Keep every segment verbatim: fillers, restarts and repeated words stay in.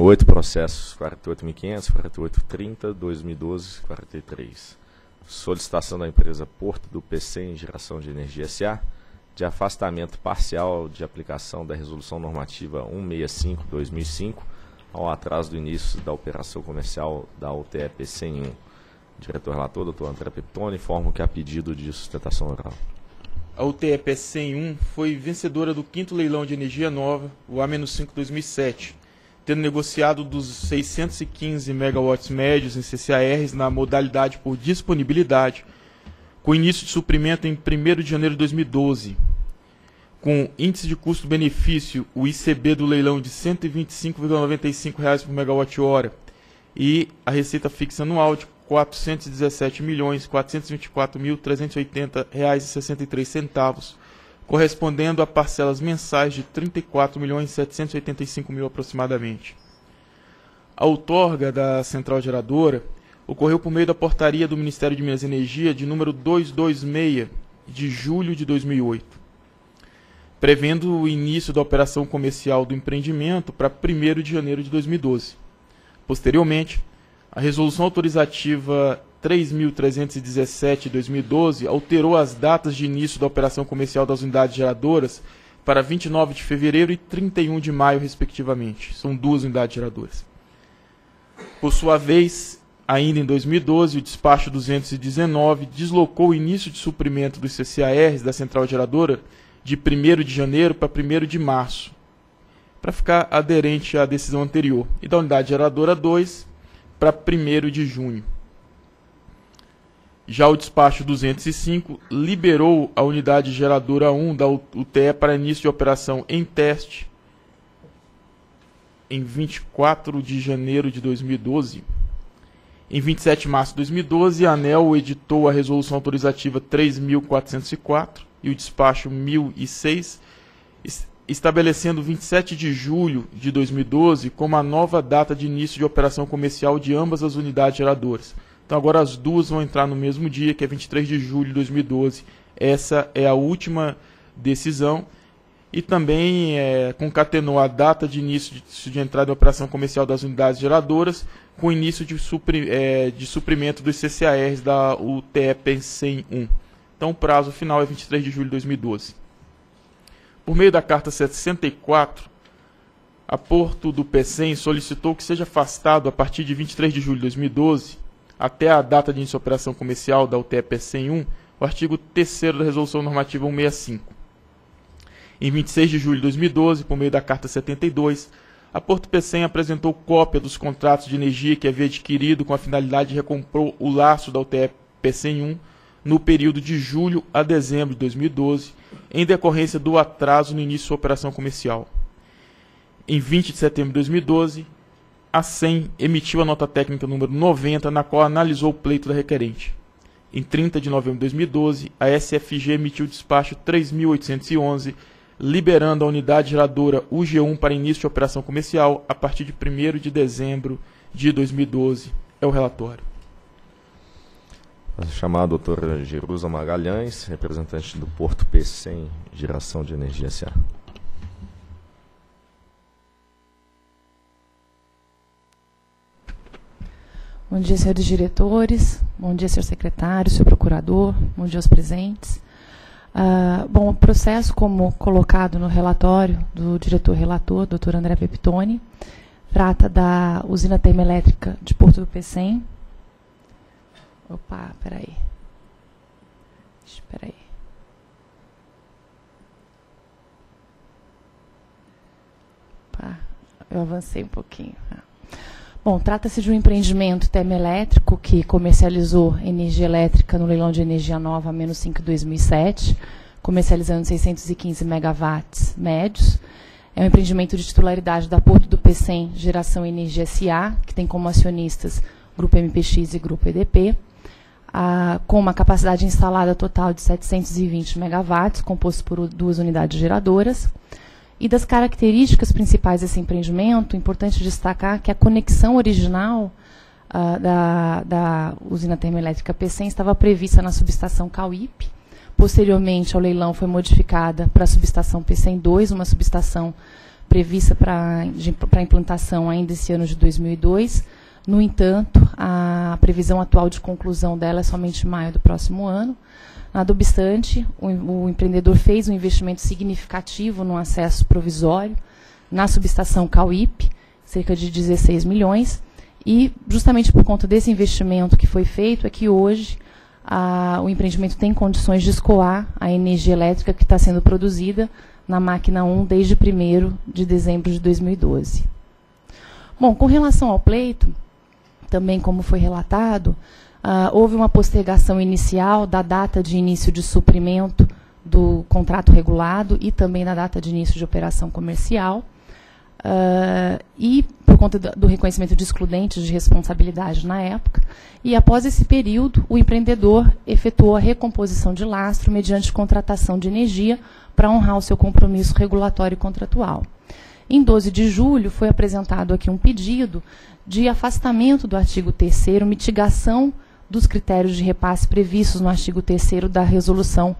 oito processos, quarenta e oito mil e quinhentos, quarenta e oito mil e trinta, dois mil e doze, quarenta e três. Solicitação da empresa Porto do Pecém Geração de Energia S A de afastamento parcial de aplicação da Resolução Normativa cento e sessenta e cinco barra dois mil e cinco ao atraso do início da operação comercial da U T E Pecém I. Diretor relator, doutor André Pepitone, informo que há pedido de sustentação oral. A U T E Pecém I foi vencedora do quinto leilão de energia nova, o A cinco barra dois mil e sete, tendo negociado dos seiscentos e quinze megawatts médios em C C E A Rs na modalidade por disponibilidade, com início de suprimento em primeiro de janeiro de dois mil e doze, com índice de custo-benefício, o I C B do leilão de cento e vinte e cinco reais e noventa e cinco centavos por megawatt-hora e a receita fixa anual de quatrocentos e dezessete milhões, quatrocentos e vinte e quatro mil, trezentos e oitenta reais e sessenta e três centavos, correspondendo a parcelas mensais de trinta e quatro milhões, setecentos e oitenta e cinco mil aproximadamente. A outorga da central geradora ocorreu por meio da portaria do Ministério de Minas e Energia de número duzentos e vinte e seis, de julho de dois mil e oito, prevendo o início da operação comercial do empreendimento para primeiro de janeiro de dois mil e doze. Posteriormente, a Resolução Autorizativa três mil trezentos e dezessete de dois mil e doze alterou as datas de início da operação comercial das unidades geradoras para vinte e nove de fevereiro e trinta e um de maio, respectivamente. São duas unidades geradoras. Por sua vez, ainda em dois mil e doze, o despacho duzentos e dezenove deslocou o início de suprimento dos C C E A Rs da central geradora de primeiro de janeiro para primeiro de março, para ficar aderente à decisão anterior, e da unidade geradora dois para primeiro de junho. Já o despacho duzentos e cinco liberou a unidade geradora um da U T E para início de operação em teste em vinte e quatro de janeiro de dois mil e doze. Em vinte e sete de março de dois mil e doze, a ANEEL editou a Resolução Autorizativa três mil quatrocentos e quatro e o despacho mil e seis, estabelecendo vinte e sete de julho de dois mil e doze como a nova data de início de operação comercial de ambas as unidades geradoras. Então agora as duas vão entrar no mesmo dia, que é vinte e três de julho de dois mil e doze. Essa é a última decisão e também é, concatenou a data de início de, de entrada da operação comercial das unidades geradoras com o início de, supri, é, de suprimento dos C C E A Rs da U T E Pecém I. Então o prazo final é vinte e três de julho de dois mil e doze. Por meio da carta sessenta e quatro, a Porto do Pecém solicitou que seja afastado a partir de vinte e três de julho de dois mil e doze até a data de início da operação comercial da U T E Pecém I, o artigo terceiro da Resolução Normativa cento e sessenta e cinco. Em vinte e seis de julho de dois mil e doze, por meio da Carta setenta e dois, a Porto Pecém apresentou cópia dos contratos de energia que havia adquirido com a finalidade de recompor o laço da U T E Pecém I no período de julho a dezembro de dois mil e doze, em decorrência do atraso no início da operação comercial. Em vinte de setembro de dois mil e doze, a S E M emitiu a nota técnica número noventa, na qual analisou o pleito da requerente. Em trinta de novembro de dois mil e doze, a S F G emitiu o despacho três mil oitocentos e onze, liberando a unidade geradora U G um para início de operação comercial a partir de primeiro de dezembro de dois mil e doze. É o relatório. Vou chamar a doutora Jerusa Magalhães, representante do Porto Pecém Geração de Energia S A Bom dia, senhores diretores, bom dia, senhor secretário, senhor procurador, bom dia aos presentes. Ah, bom, o processo, como colocado no relatório do diretor-relator, doutor André Pepitone, trata da usina termoelétrica de Porto do Pecém. Opa, peraí. Espera aí. Opa, eu avancei um pouquinho. Bom, trata-se de um empreendimento termoelétrico que comercializou energia elétrica no leilão de energia nova A cinco barra dois mil e sete, comercializando seiscentos e quinze megawatts médios. É um empreendimento de titularidade da Porto do Pecém Geração Energia S A, que tem como acionistas Grupo M P X e Grupo E D P, a, com uma capacidade instalada total de setecentos e vinte megawatts, composto por duas unidades geradoras. E das características principais desse empreendimento, é importante destacar que a conexão original uh, da, da usina termoelétrica Pecém estava prevista na subestação Cauípe. Posteriormente ao leilão foi modificada para a subestação Pecém dois, uma subestação prevista para a implantação ainda esse ano de dois mil e dois. No entanto, a previsão atual de conclusão dela é somente em maio do próximo ano. Nada obstante, o, o empreendedor fez um investimento significativo no acesso provisório, na subestação Cauípe, cerca de dezesseis milhões, e justamente por conta desse investimento que foi feito é que hoje a, o empreendimento tem condições de escoar a energia elétrica que está sendo produzida na máquina um desde primeiro de dezembro de dois mil e doze. Bom, com relação ao pleito, também como foi relatado, Uh, houve uma postergação inicial da data de início de suprimento do contrato regulado e também da data de início de operação comercial. Uh, e por conta do, do reconhecimento de excludentes de responsabilidade na época. E após esse período, o empreendedor efetuou a recomposição de lastro mediante contratação de energia para honrar o seu compromisso regulatório e contratual. Em doze de julho, foi apresentado aqui um pedido de afastamento do artigo terceiro, mitigação dos critérios de repasse previstos no artigo terceiro da Resolução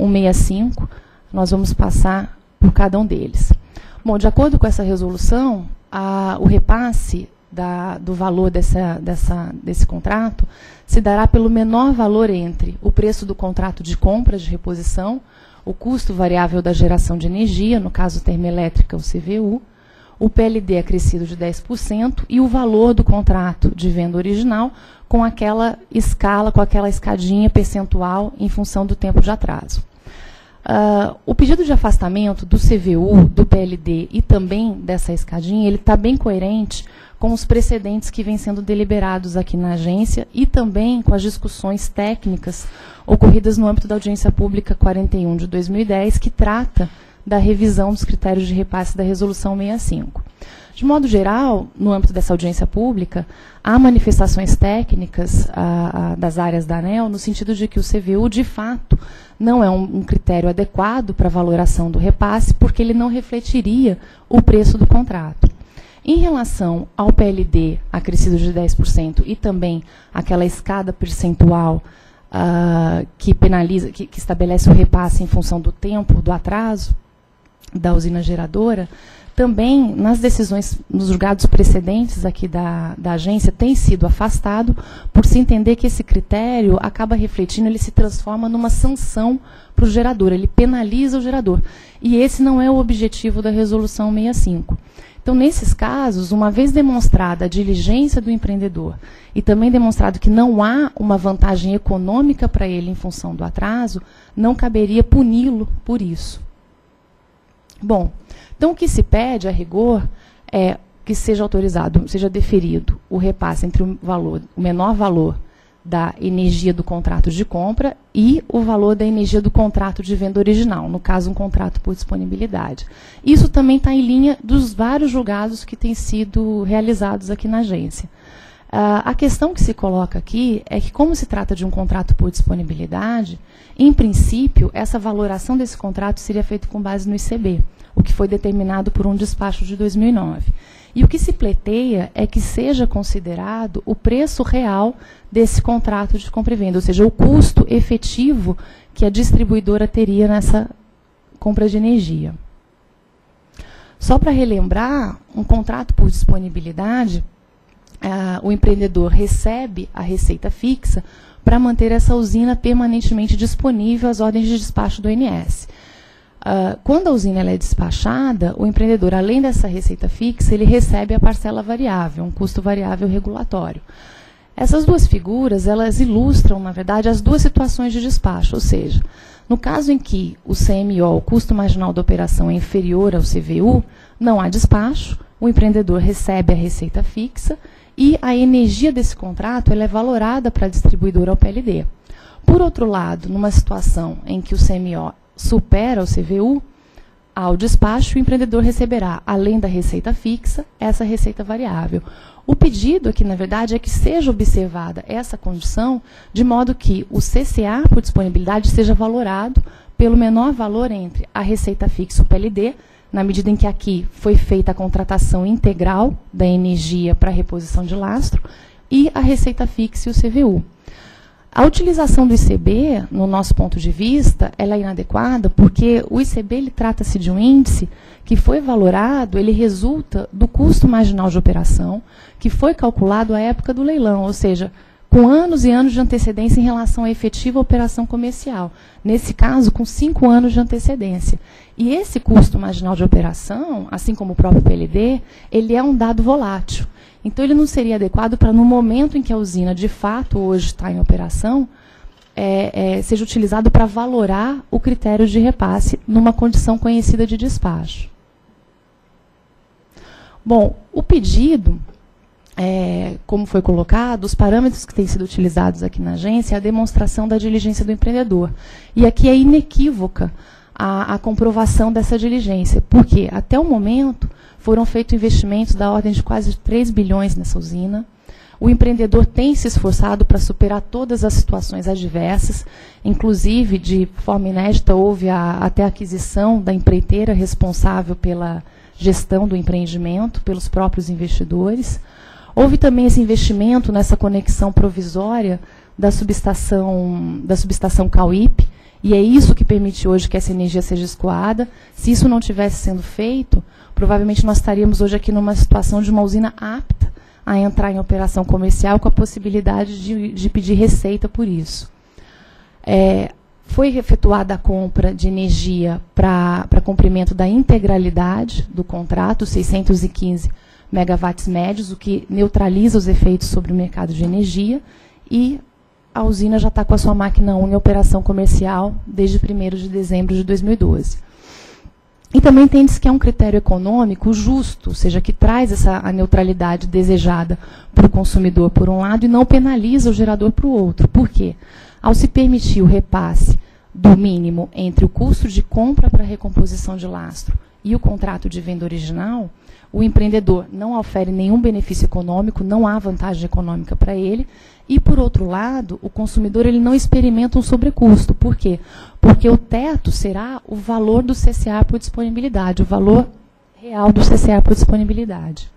cento e sessenta e cinco, nós vamos passar por cada um deles. Bom, de acordo com essa resolução, a, o repasse da, do valor dessa, dessa, desse contrato se dará pelo menor valor entre o preço do contrato de compra de reposição, o custo variável da geração de energia, no caso termoelétrica, o C V U, o P L D acrescido de dez por cento e o valor do contrato de venda original com aquela escala, com aquela escadinha percentual em função do tempo de atraso. Uh, o pedido de afastamento do C V U, do P L D e também dessa escadinha, ele está bem coerente com os precedentes que vêm sendo deliberados aqui na agência e também com as discussões técnicas ocorridas no âmbito da audiência pública quarenta e um de dois mil e dez, que trata da revisão dos critérios de repasse da Resolução sessenta e cinco. De modo geral, no âmbito dessa audiência pública, há manifestações técnicas a, a, das áreas da ANEEL, no sentido de que o C V U, de fato, não é um, um critério adequado para a valoração do repasse, porque ele não refletiria o preço do contrato. Em relação ao P L D acrescido de dez por cento e também aquela escada percentual uh, que penaliza, que, que estabelece o repasse em função do tempo, do atraso da usina geradora, também nas decisões, nos julgados precedentes aqui da, da agência, tem sido afastado por se entender que esse critério acaba refletindo, ele se transforma numa sanção para o gerador, ele penaliza o gerador. E esse não é o objetivo da Resolução sessenta e cinco. Então, nesses casos, uma vez demonstrada a diligência do empreendedor e também demonstrado que não há uma vantagem econômica para ele em função do atraso, não caberia puni-lo por isso. Bom, então o que se pede, a rigor, é que seja autorizado, seja deferido o repasse entre o, valor, o menor valor da energia do contrato de compra e o valor da energia do contrato de venda original, no caso, um contrato por disponibilidade. Isso também está em linha dos vários julgados que têm sido realizados aqui na agência. Uh, a questão que se coloca aqui é que, como se trata de um contrato por disponibilidade, em princípio, essa valoração desse contrato seria feita com base no I C B, o que foi determinado por um despacho de dois mil e nove. E o que se pleiteia é que seja considerado o preço real desse contrato de compra e venda, ou seja, o custo efetivo que a distribuidora teria nessa compra de energia. Só para relembrar, um contrato por disponibilidade, Uh, o empreendedor recebe a receita fixa para manter essa usina permanentemente disponível às ordens de despacho do O N S. Uh, quando a usina ela é despachada, o empreendedor, além dessa receita fixa, ele recebe a parcela variável, um custo variável regulatório. Essas duas figuras, elas ilustram, na verdade, as duas situações de despacho, ou seja, no caso em que o C M O, o custo marginal da operação, é inferior ao C V U, não há despacho, o empreendedor recebe a receita fixa, e a energia desse contrato ela é valorada para a distribuidora ao P L D. Por outro lado, numa situação em que o C M O supera o C V U, ao despacho, o empreendedor receberá, além da receita fixa, essa receita variável. O pedido aqui, na verdade, é que seja observada essa condição, de modo que o C C E A R por disponibilidade seja valorado pelo menor valor entre a receita fixa e o P L D, na medida em que aqui foi feita a contratação integral da energia para reposição de lastro, e a receita fixa e o C V U. A utilização do I C B, no nosso ponto de vista, ela é inadequada porque o I C B, ele trata-se de um índice que foi valorado, ele resulta do custo marginal de operação, que foi calculado à época do leilão, ou seja, com anos e anos de antecedência em relação à efetiva operação comercial. Nesse caso, com cinco anos de antecedência. E esse custo marginal de operação, assim como o próprio P L D, ele é um dado volátil. Então, ele não seria adequado para, no momento em que a usina, de fato, hoje está em operação, é, é, seja utilizado para valorar o critério de repasse numa condição conhecida de despacho. Bom, o pedido, é, como foi colocado, os parâmetros que têm sido utilizados aqui na agência é a demonstração da diligência do empreendedor. E aqui é inequívoca a, a comprovação dessa diligência, porque, até o momento, foram feitos investimentos da ordem de quase três bilhões nessa usina. O empreendedor tem se esforçado para superar todas as situações adversas, inclusive, de forma inédita, houve a, até a aquisição da empreiteira responsável pela gestão do empreendimento, pelos próprios investidores. Houve também esse investimento nessa conexão provisória da subestação, da subestação Cauípe, e é isso que permite hoje que essa energia seja escoada. Se isso não tivesse sendo feito, provavelmente nós estaríamos hoje aqui numa situação de uma usina apta a entrar em operação comercial com a possibilidade de, de pedir receita por isso. É, foi efetuada a compra de energia para cumprimento da integralidade do contrato, seiscentos e quinze megawatts médios, o que neutraliza os efeitos sobre o mercado de energia, e a usina já está com a sua máquina um em operação comercial desde primeiro de dezembro de dois mil e doze. E também entende-se que é um critério econômico justo, ou seja, que traz essa, a neutralidade desejada para o consumidor, por um lado, e não penaliza o gerador para o outro. Por quê? Ao se permitir o repasse do mínimo entre o custo de compra para recomposição de lastro e o contrato de venda original, o empreendedor não oferece nenhum benefício econômico, não há vantagem econômica para ele, e, por outro lado, o consumidor ele não experimenta um sobrecusto. Por quê? Porque o teto será o valor do C C E A R por disponibilidade, o valor real do C C E A R por disponibilidade.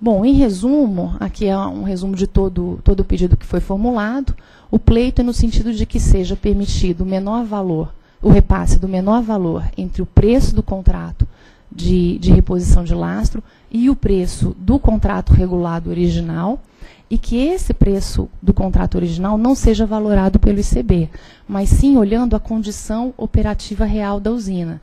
Bom, em resumo, aqui é um resumo de todo, todo o pedido que foi formulado, o pleito é no sentido de que seja permitido o menor valor, o repasse do menor valor entre o preço do contrato de, de reposição de lastro e o preço do contrato regulado original, e que esse preço do contrato original não seja valorado pelo I C B, mas sim olhando a condição operativa real da usina.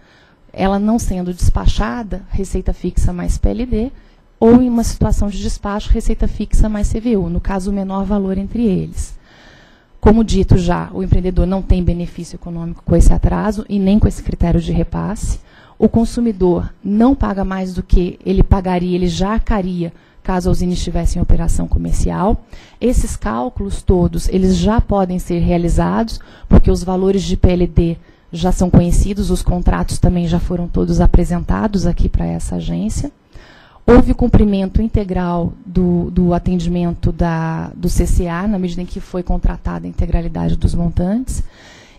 Ela não sendo despachada, receita fixa mais P L D, ou em uma situação de despacho, receita fixa mais C V U, no caso, o menor valor entre eles. Como dito já, o empreendedor não tem benefício econômico com esse atraso e nem com esse critério de repasse. O consumidor não paga mais do que ele pagaria, ele já arcaria, caso a usina estivesse em operação comercial. Esses cálculos todos, eles já podem ser realizados, porque os valores de P L D já são conhecidos, os contratos também já foram todos apresentados aqui para essa agência. Houve o cumprimento integral do, do atendimento da, do C C E A, na medida em que foi contratada a integralidade dos montantes.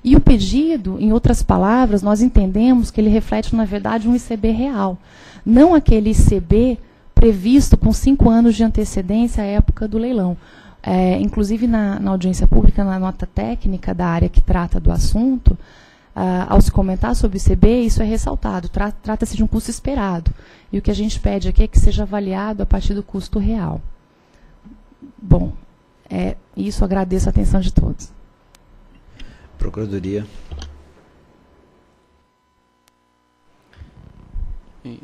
E o pedido, em outras palavras, nós entendemos que ele reflete, na verdade, um I C B real. Não aquele I C B previsto com cinco anos de antecedência à época do leilão. É, inclusive, na, na audiência pública, na nota técnica da área que trata do assunto, Uh, ao se comentar sobre o I C B, isso é ressaltado, tra trata-se de um custo esperado. E o que a gente pede aqui é que seja avaliado a partir do custo real. Bom, é isso, agradeço a atenção de todos. Procuradoria.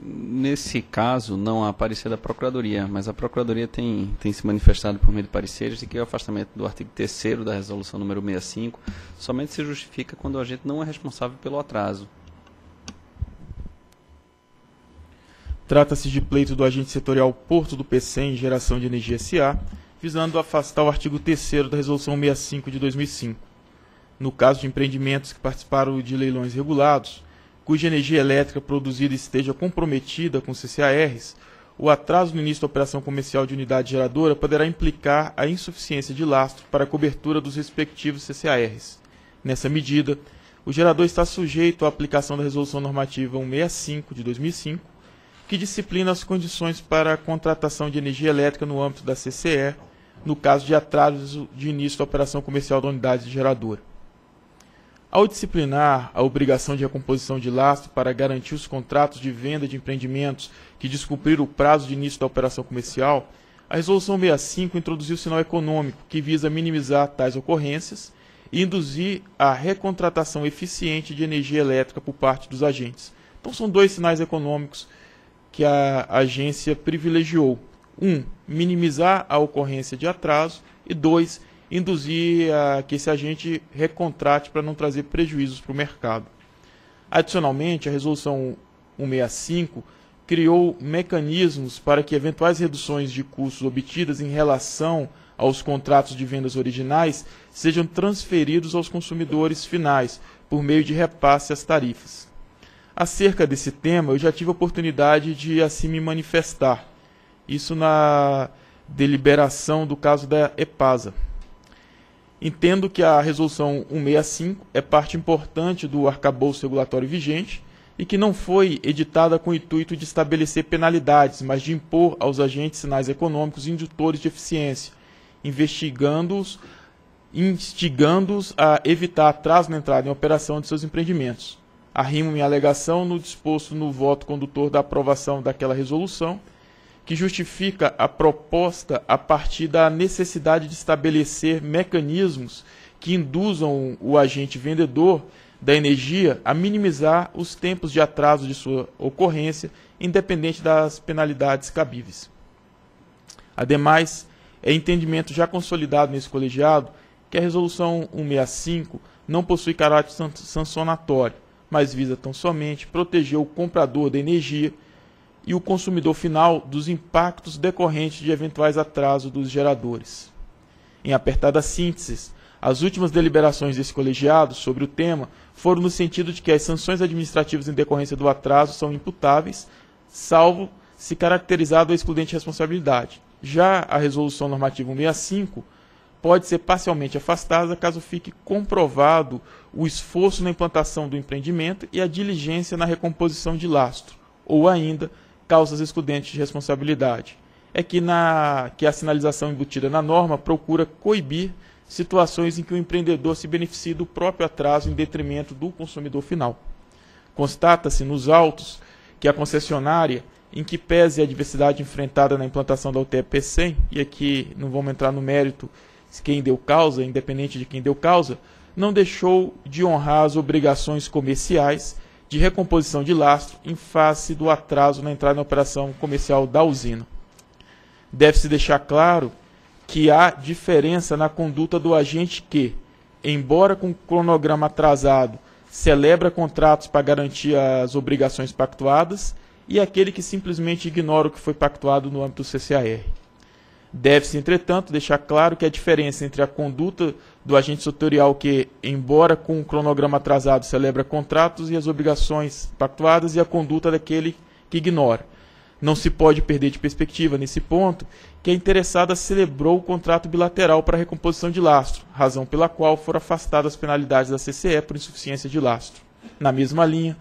Nesse caso, não há parecer da Procuradoria, mas a Procuradoria tem, tem se manifestado por meio de pareceres de que o afastamento do artigo terceiro da Resolução número sessenta e cinco somente se justifica quando o agente não é responsável pelo atraso. Trata-se de pleito do agente setorial Porto do Pecém, Geração de Energia S A, visando afastar o artigo terceiro da Resolução sessenta e cinco de dois mil e cinco. No caso de empreendimentos que participaram de leilões regulados, cuja energia elétrica produzida esteja comprometida com C C E A Rs, o atraso no início da operação comercial de unidade geradora poderá implicar a insuficiência de lastro para a cobertura dos respectivos C C E A Rs. Nessa medida, o gerador está sujeito à aplicação da Resolução Normativa cento e sessenta e cinco de dois mil e cinco, que disciplina as condições para a contratação de energia elétrica no âmbito da C C E no caso de atraso de início da operação comercial da unidade geradora. Ao disciplinar a obrigação de recomposição de lastro para garantir os contratos de venda de empreendimentos que descumpriram o prazo de início da operação comercial, a Resolução sessenta e cinco introduziu o sinal econômico, que visa minimizar tais ocorrências e induzir a recontratação eficiente de energia elétrica por parte dos agentes. Então são dois sinais econômicos que a agência privilegiou. Um, minimizar a ocorrência de atraso e dois, induzir a que esse agente recontrate para não trazer prejuízos para o mercado. Adicionalmente, a Resolução cento e sessenta e cinco criou mecanismos para que eventuais reduções de custos obtidas em relação aos contratos de vendas originais sejam transferidos aos consumidores finais, por meio de repasse às tarifas. Acerca desse tema, eu já tive a oportunidade de assim me manifestar, isso na deliberação do caso da EPASA. Entendo que a Resolução cento e sessenta e cinco é parte importante do arcabouço regulatório vigente e que não foi editada com o intuito de estabelecer penalidades, mas de impor aos agentes sinais econômicos indutores de eficiência, investigando-os, instigando-os a evitar atraso na entrada em operação de seus empreendimentos. Arrimo minha alegação no disposto no voto condutor da aprovação daquela resolução, que justifica a proposta a partir da necessidade de estabelecer mecanismos que induzam o agente vendedor da energia a minimizar os tempos de atraso de sua ocorrência, independente das penalidades cabíveis. Ademais, é entendimento já consolidado nesse colegiado que a Resolução cento e sessenta e cinco não possui caráter sancionatório, mas visa tão somente proteger o comprador da energia e o consumidor final dos impactos decorrentes de eventuais atrasos dos geradores. Em apertada síntese, as últimas deliberações desse colegiado sobre o tema foram no sentido de que as sanções administrativas em decorrência do atraso são imputáveis, salvo se caracterizado a excludente responsabilidade. Já a Resolução Normativa cento e sessenta e cinco pode ser parcialmente afastada caso fique comprovado o esforço na implantação do empreendimento e a diligência na recomposição de lastro, ou ainda, causas excludentes de responsabilidade. É que, na, que a sinalização embutida na norma procura coibir situações em que o empreendedor se beneficie do próprio atraso em detrimento do consumidor final. Constata-se nos autos que a concessionária, em que pese a diversidade enfrentada na implantação da U T E Pecém, e aqui não vamos entrar no mérito de quem deu causa, independente de quem deu causa, não deixou de honrar as obrigações comerciais de recomposição de lastro em face do atraso na entrada na operação comercial da usina. Deve-se deixar claro que há diferença na conduta do agente que, embora com cronograma atrasado, celebra contratos para garantir as obrigações pactuadas e aquele que simplesmente ignora o que foi pactuado no âmbito do C C E A R. Deve-se, entretanto, deixar claro que a diferença entre a conduta do agente setorial que, embora com o cronograma atrasado, celebra contratos e as obrigações pactuadas e a conduta daquele que ignora. Não se pode perder de perspectiva, nesse ponto, que a interessada celebrou o contrato bilateral para a recomposição de lastro, razão pela qual foram afastadas as penalidades da C C E por insuficiência de lastro. Na mesma linha,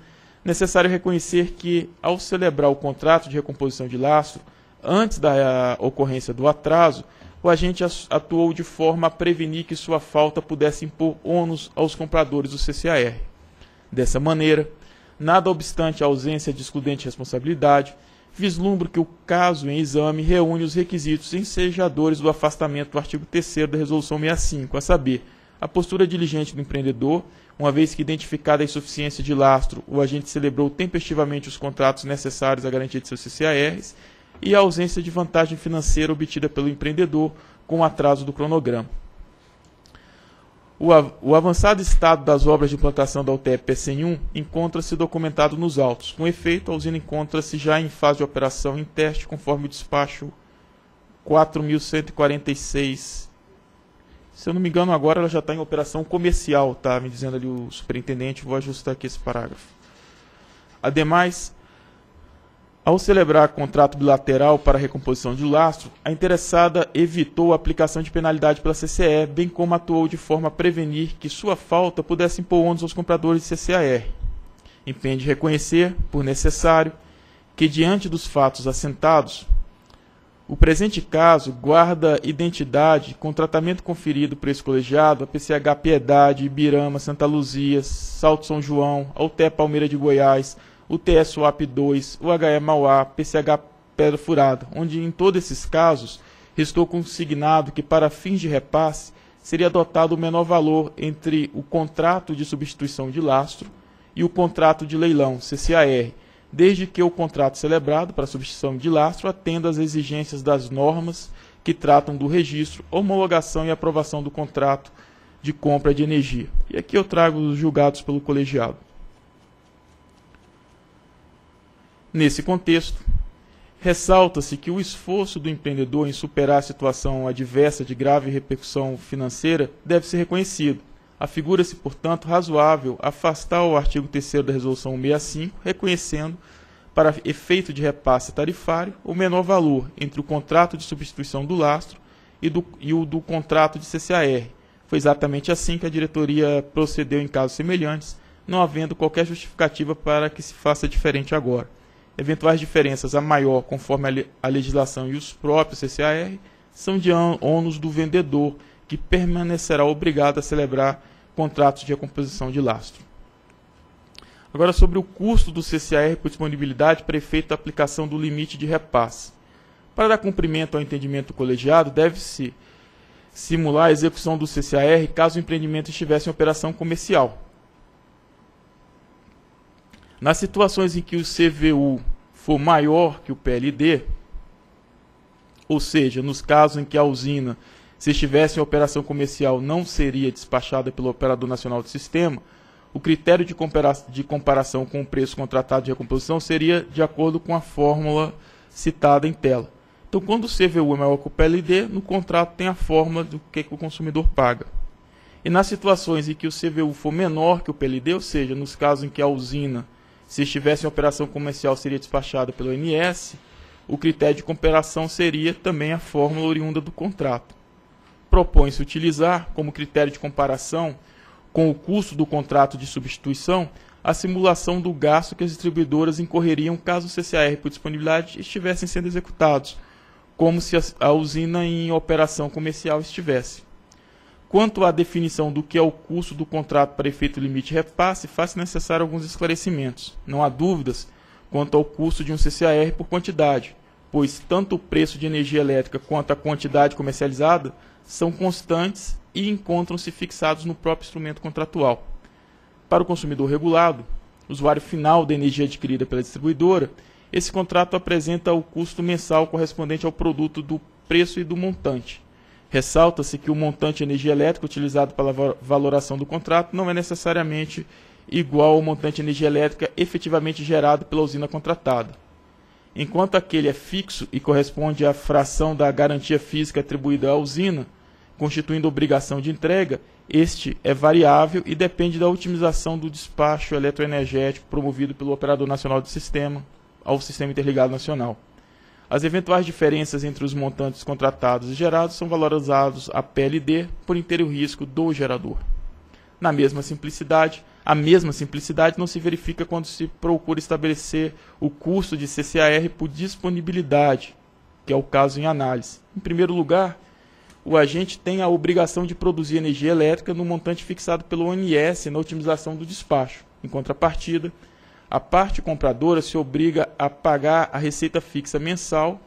necessário reconhecer que, ao celebrar o contrato de recomposição de lastro, antes da ocorrência do atraso, o agente atuou de forma a prevenir que sua falta pudesse impor ônus aos compradores do C C E A R. Dessa maneira, nada obstante a ausência de excludente responsabilidade, vislumbro que o caso em exame reúne os requisitos ensejadores do afastamento do artigo terceiro da Resolução sessenta e cinco, a saber, a postura diligente do empreendedor, uma vez que identificada a insuficiência de lastro, o agente celebrou tempestivamente os contratos necessários à garantia de seus C C E A Rs e a ausência de vantagem financeira obtida pelo empreendedor com o atraso do cronograma. O avançado estado das obras de implantação da U T E Pecém I encontra-se documentado nos autos. Com efeito, a usina encontra-se já em fase de operação em teste, conforme o despacho quatro mil cento e quarenta e seis. Se eu não me engano, agora ela já está em operação comercial, tá me dizendo ali o superintendente, vou ajustar aqui esse parágrafo. Ademais, ao celebrar contrato bilateral para a recomposição de lastro, a interessada evitou a aplicação de penalidade pela C C E, bem como atuou de forma a prevenir que sua falta pudesse impor ônus aos compradores de C C E A R. Impende reconhecer, por necessário, que diante dos fatos assentados, O presente caso guarda identidade com tratamento conferido por esse colegiado a P C H Piedade, Ibirama, Santa Luzia, Salto São João, a U T E Palmeira de Goiás, U T E Suape dois, U H E Mauá, P C H Pedra Furada, onde em todos esses casos restou consignado que para fins de repasse seria adotado o menor valor entre o contrato de substituição de lastro e o contrato de leilão, C C E A R, desde que o contrato celebrado para substituição de lastro atenda às exigências das normas que tratam do registro, homologação e aprovação do contrato de compra de energia. E aqui eu trago os julgados pelo colegiado. Nesse contexto, ressalta-se que o esforço do empreendedor em superar a situação adversa de grave repercussão financeira deve ser reconhecido. Afigura-se, portanto, razoável afastar o artigo terceiro da Resolução cento e sessenta e cinco, reconhecendo, para efeito de repasse tarifário, o menor valor entre o contrato de substituição do lastro e, do, e o do contrato de C C A R. Foi exatamente assim que a diretoria procedeu em casos semelhantes, não havendo qualquer justificativa para que se faça diferente agora. Eventuais diferenças a maior, conforme a legislação e os próprios C C A R, são de ônus do vendedor, que permanecerá obrigado a celebrar contratos de recomposição de lastro. Agora, sobre o custo do C C A R por disponibilidade para efeito da aplicação do limite de repasse. Para dar cumprimento ao entendimento do colegiado, deve-se simular a execução do C C A R caso o empreendimento estivesse em operação comercial. Nas situações em que o C V U for maior que o P L D, ou seja, nos casos em que a usina, se estivesse em operação comercial, não seria despachada pelo Operador Nacional do Sistema, o critério de, compara de comparação com o preço contratado de recomposição seria de acordo com a fórmula citada em tela. Então, quando o C V U é maior que o P L D, no contrato tem a fórmula do que, que o consumidor paga. E nas situações em que o C V U for menor que o P L D, ou seja, nos casos em que a usina, se estivesse em operação comercial, seria despachada pelo O N S, o critério de comparação seria também a fórmula oriunda do contrato. Propõe-se utilizar, como critério de comparação com o custo do contrato de substituição, a simulação do gasto que as distribuidoras incorreriam caso o C C A R por disponibilidade estivessem sendo executados, como se a usina em operação comercial estivesse. Quanto à definição do que é o custo do contrato para efeito limite repasse, faz-se necessário alguns esclarecimentos. Não há dúvidas quanto ao custo de um C C A R por quantidade, pois tanto o preço de energia elétrica quanto a quantidade comercializada são constantes e encontram-se fixados no próprio instrumento contratual. Para o consumidor regulado, usuário final da energia adquirida pela distribuidora, esse contrato apresenta o custo mensal correspondente ao produto do preço e do montante. Ressalta-se que o montante de energia elétrica utilizado pela valoração do contrato não é necessariamente igual ao montante de energia elétrica efetivamente gerado pela usina contratada. Enquanto aquele é fixo e corresponde à fração da garantia física atribuída à usina, constituindo obrigação de entrega, este é variável e depende da otimização do despacho eletroenergético promovido pelo Operador Nacional do Sistema ao Sistema Interligado Nacional. As eventuais diferenças entre os montantes contratados e gerados são valorizados a P L D por inteiro risco do gerador. Na mesma simplicidade, a mesma simplicidade não se verifica quando se procura estabelecer o custo de C C A R por disponibilidade, que é o caso em análise. Em primeiro lugar, o agente tem a obrigação de produzir energia elétrica no montante fixado pelo O N S na otimização do despacho. Em contrapartida, a parte compradora se obriga a pagar a receita fixa mensal,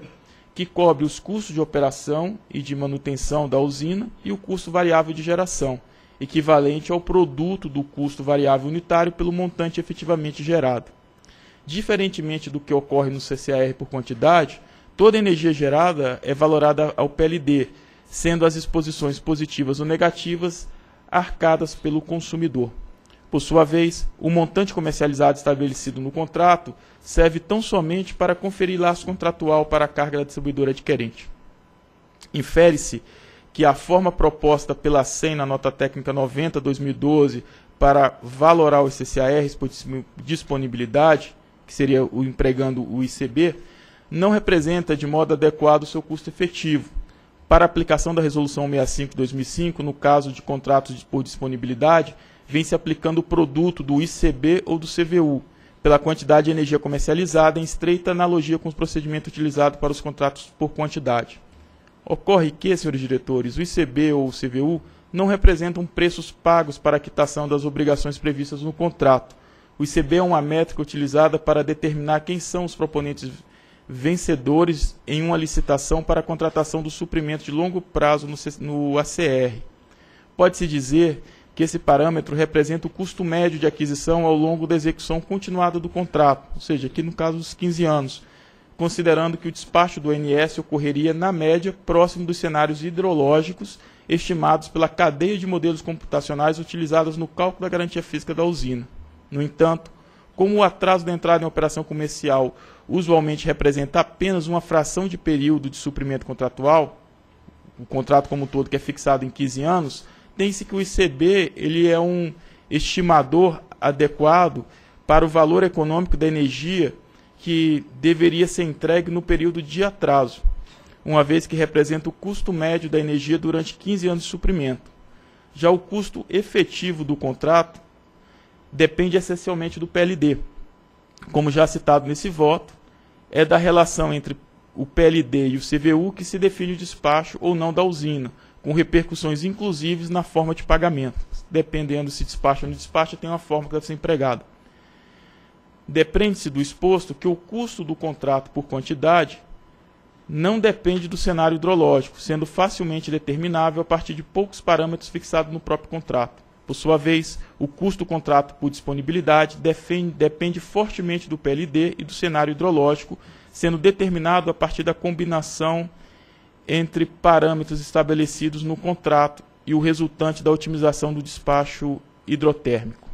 que cobre os custos de operação e de manutenção da usina e o custo variável de geração, equivalente ao produto do custo variável unitário pelo montante efetivamente gerado. Diferentemente do que ocorre no C C A R por quantidade, toda energia gerada é valorada ao P L D, sendo as exposições positivas ou negativas arcadas pelo consumidor. Por sua vez, o montante comercializado estabelecido no contrato serve tão somente para conferir laço contratual para a carga da distribuidora adquirente. Infere-se que a forma proposta pela S E M na nota técnica noventa barra dois mil e doze para valorar os C C A Rs por disponibilidade, que seria o empregando o I C B, não representa de modo adequado o seu custo efetivo. Para a aplicação da Resolução cento e sessenta e cinco barra dois mil e cinco, no caso de contratos por disponibilidade, vem se aplicando o produto do I C B ou do C V U, pela quantidade de energia comercializada em estreita analogia com os procedimentos utilizados para os contratos por quantidade. Ocorre que, senhores diretores, o I C B ou o C V U não representam preços pagos para a quitação das obrigações previstas no contrato. O I C B é uma métrica utilizada para determinar quem são os proponentes vencedores em uma licitação para a contratação do suprimento de longo prazo no A C R. Pode-se dizer que esse parâmetro representa o custo médio de aquisição ao longo da execução continuada do contrato, ou seja, aqui no caso dos quinze anos, considerando que o despacho do O N S ocorreria, na média, próximo dos cenários hidrológicos estimados pela cadeia de modelos computacionais utilizados no cálculo da garantia física da usina. No entanto, como o atraso da entrada em operação comercial usualmente representa apenas uma fração de período de suprimento contratual, o contrato como um todo que é fixado em quinze anos, tem-se que o I C B ele é um estimador adequado para o valor econômico da energia que deveria ser entregue no período de atraso, uma vez que representa o custo médio da energia durante quinze anos de suprimento. Já o custo efetivo do contrato depende essencialmente do P L D. Como já citado nesse voto, é da relação entre o P L D e o C V U que se define o despacho ou não da usina, com repercussões inclusives na forma de pagamento. Dependendo se despacha ou não despacha, tem uma forma que deve ser empregada. Depende-se do exposto que o custo do contrato por quantidade não depende do cenário hidrológico, sendo facilmente determinável a partir de poucos parâmetros fixados no próprio contrato. Por sua vez, o custo do contrato por disponibilidade defende, depende fortemente do P L D e do cenário hidrológico, sendo determinado a partir da combinação entre parâmetros estabelecidos no contrato e o resultante da otimização do despacho hidrotérmico.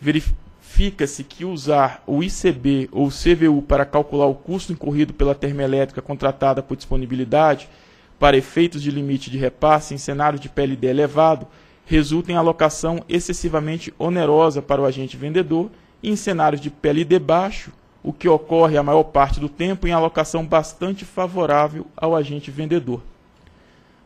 Verifica-se que usar o I C B ou o C V U para calcular o custo incorrido pela termoelétrica contratada por disponibilidade para efeitos de limite de repasse em cenário de P L D elevado resulta em alocação excessivamente onerosa para o agente vendedor e em cenários de P L D baixo, o que ocorre a maior parte do tempo em alocação bastante favorável ao agente vendedor.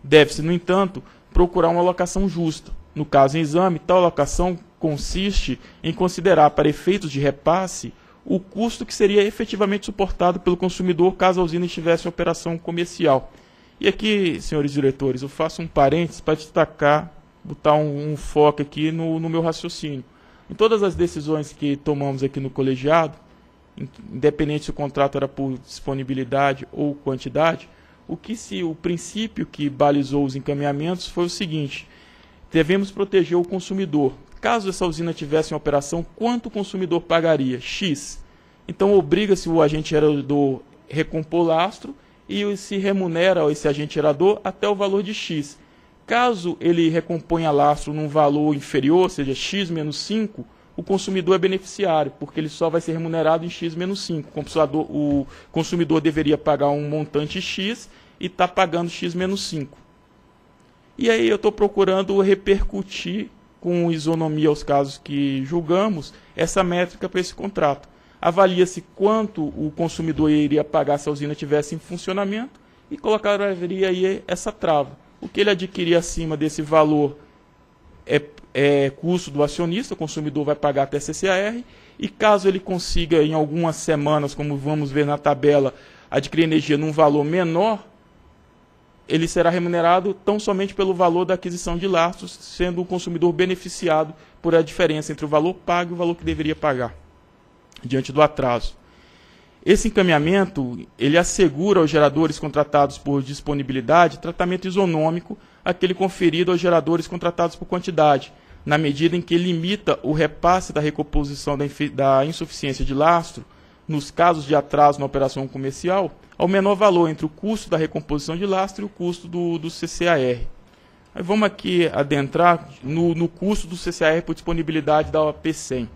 Deve-se, no entanto, procurar uma alocação justa. No caso em exame, tal alocação consiste em considerar para efeitos de repasse o custo que seria efetivamente suportado pelo consumidor caso a usina estivesse em operação comercial. E aqui, senhores diretores, eu faço um parênteses para destacar, botar um, um foco aqui no, no meu raciocínio. Em todas as decisões que tomamos aqui no colegiado, independente se o contrato era por disponibilidade ou quantidade, o que se o princípio que balizou os encaminhamentos foi o seguinte: devemos proteger o consumidor. Caso essa usina tivesse em operação, quanto o consumidor pagaria? X. Então obriga-se o agente gerador a recompor lastro e se remunera esse agente gerador até o valor de X. Caso ele recomponha lastro num valor inferior, ou seja, X menos cinco, o consumidor é beneficiário, porque ele só vai ser remunerado em X menos cinco. O consumidor deveria pagar um montante X e está pagando X menos cinco. E aí eu estou procurando repercutir com isonomia aos casos que julgamos essa métrica para esse contrato. Avalia-se quanto o consumidor iria pagar se a usina estivesse em funcionamento e colocaria aí essa trava. O que ele adquirir acima desse valor é É, custo do acionista, o consumidor vai pagar até C C E A R, e caso ele consiga em algumas semanas, como vamos ver na tabela, adquirir energia num valor menor, ele será remunerado tão somente pelo valor da aquisição de lastros, sendo o consumidor beneficiado por a diferença entre o valor pago e o valor que deveria pagar, diante do atraso. Esse encaminhamento ele assegura aos geradores contratados por disponibilidade tratamento isonômico àquele conferido aos geradores contratados por quantidade, na medida em que limita o repasse da recomposição da insuficiência de lastro, nos casos de atraso na operação comercial, ao menor valor entre o custo da recomposição de lastro e o custo do, do C C A R. Aí vamos aqui adentrar no, no custo do C C A R por disponibilidade da P cem.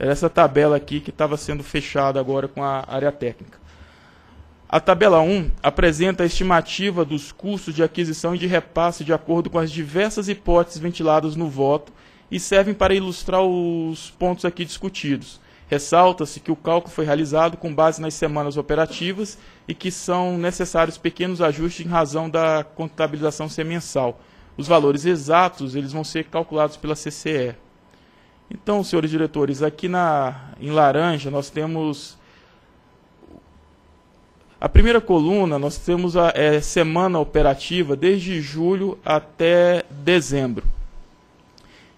Era essa tabela aqui que estava sendo fechada agora com a área técnica. A tabela um apresenta a estimativa dos custos de aquisição e de repasse de acordo com as diversas hipóteses ventiladas no voto e servem para ilustrar os pontos aqui discutidos. Ressalta-se que o cálculo foi realizado com base nas semanas operativas e que são necessários pequenos ajustes em razão da contabilização semestral. Os valores exatos eles vão ser calculados pela C C E. Então, senhores diretores, aqui na, em laranja nós temos... A primeira coluna, nós temos a é, semana operativa desde julho até dezembro.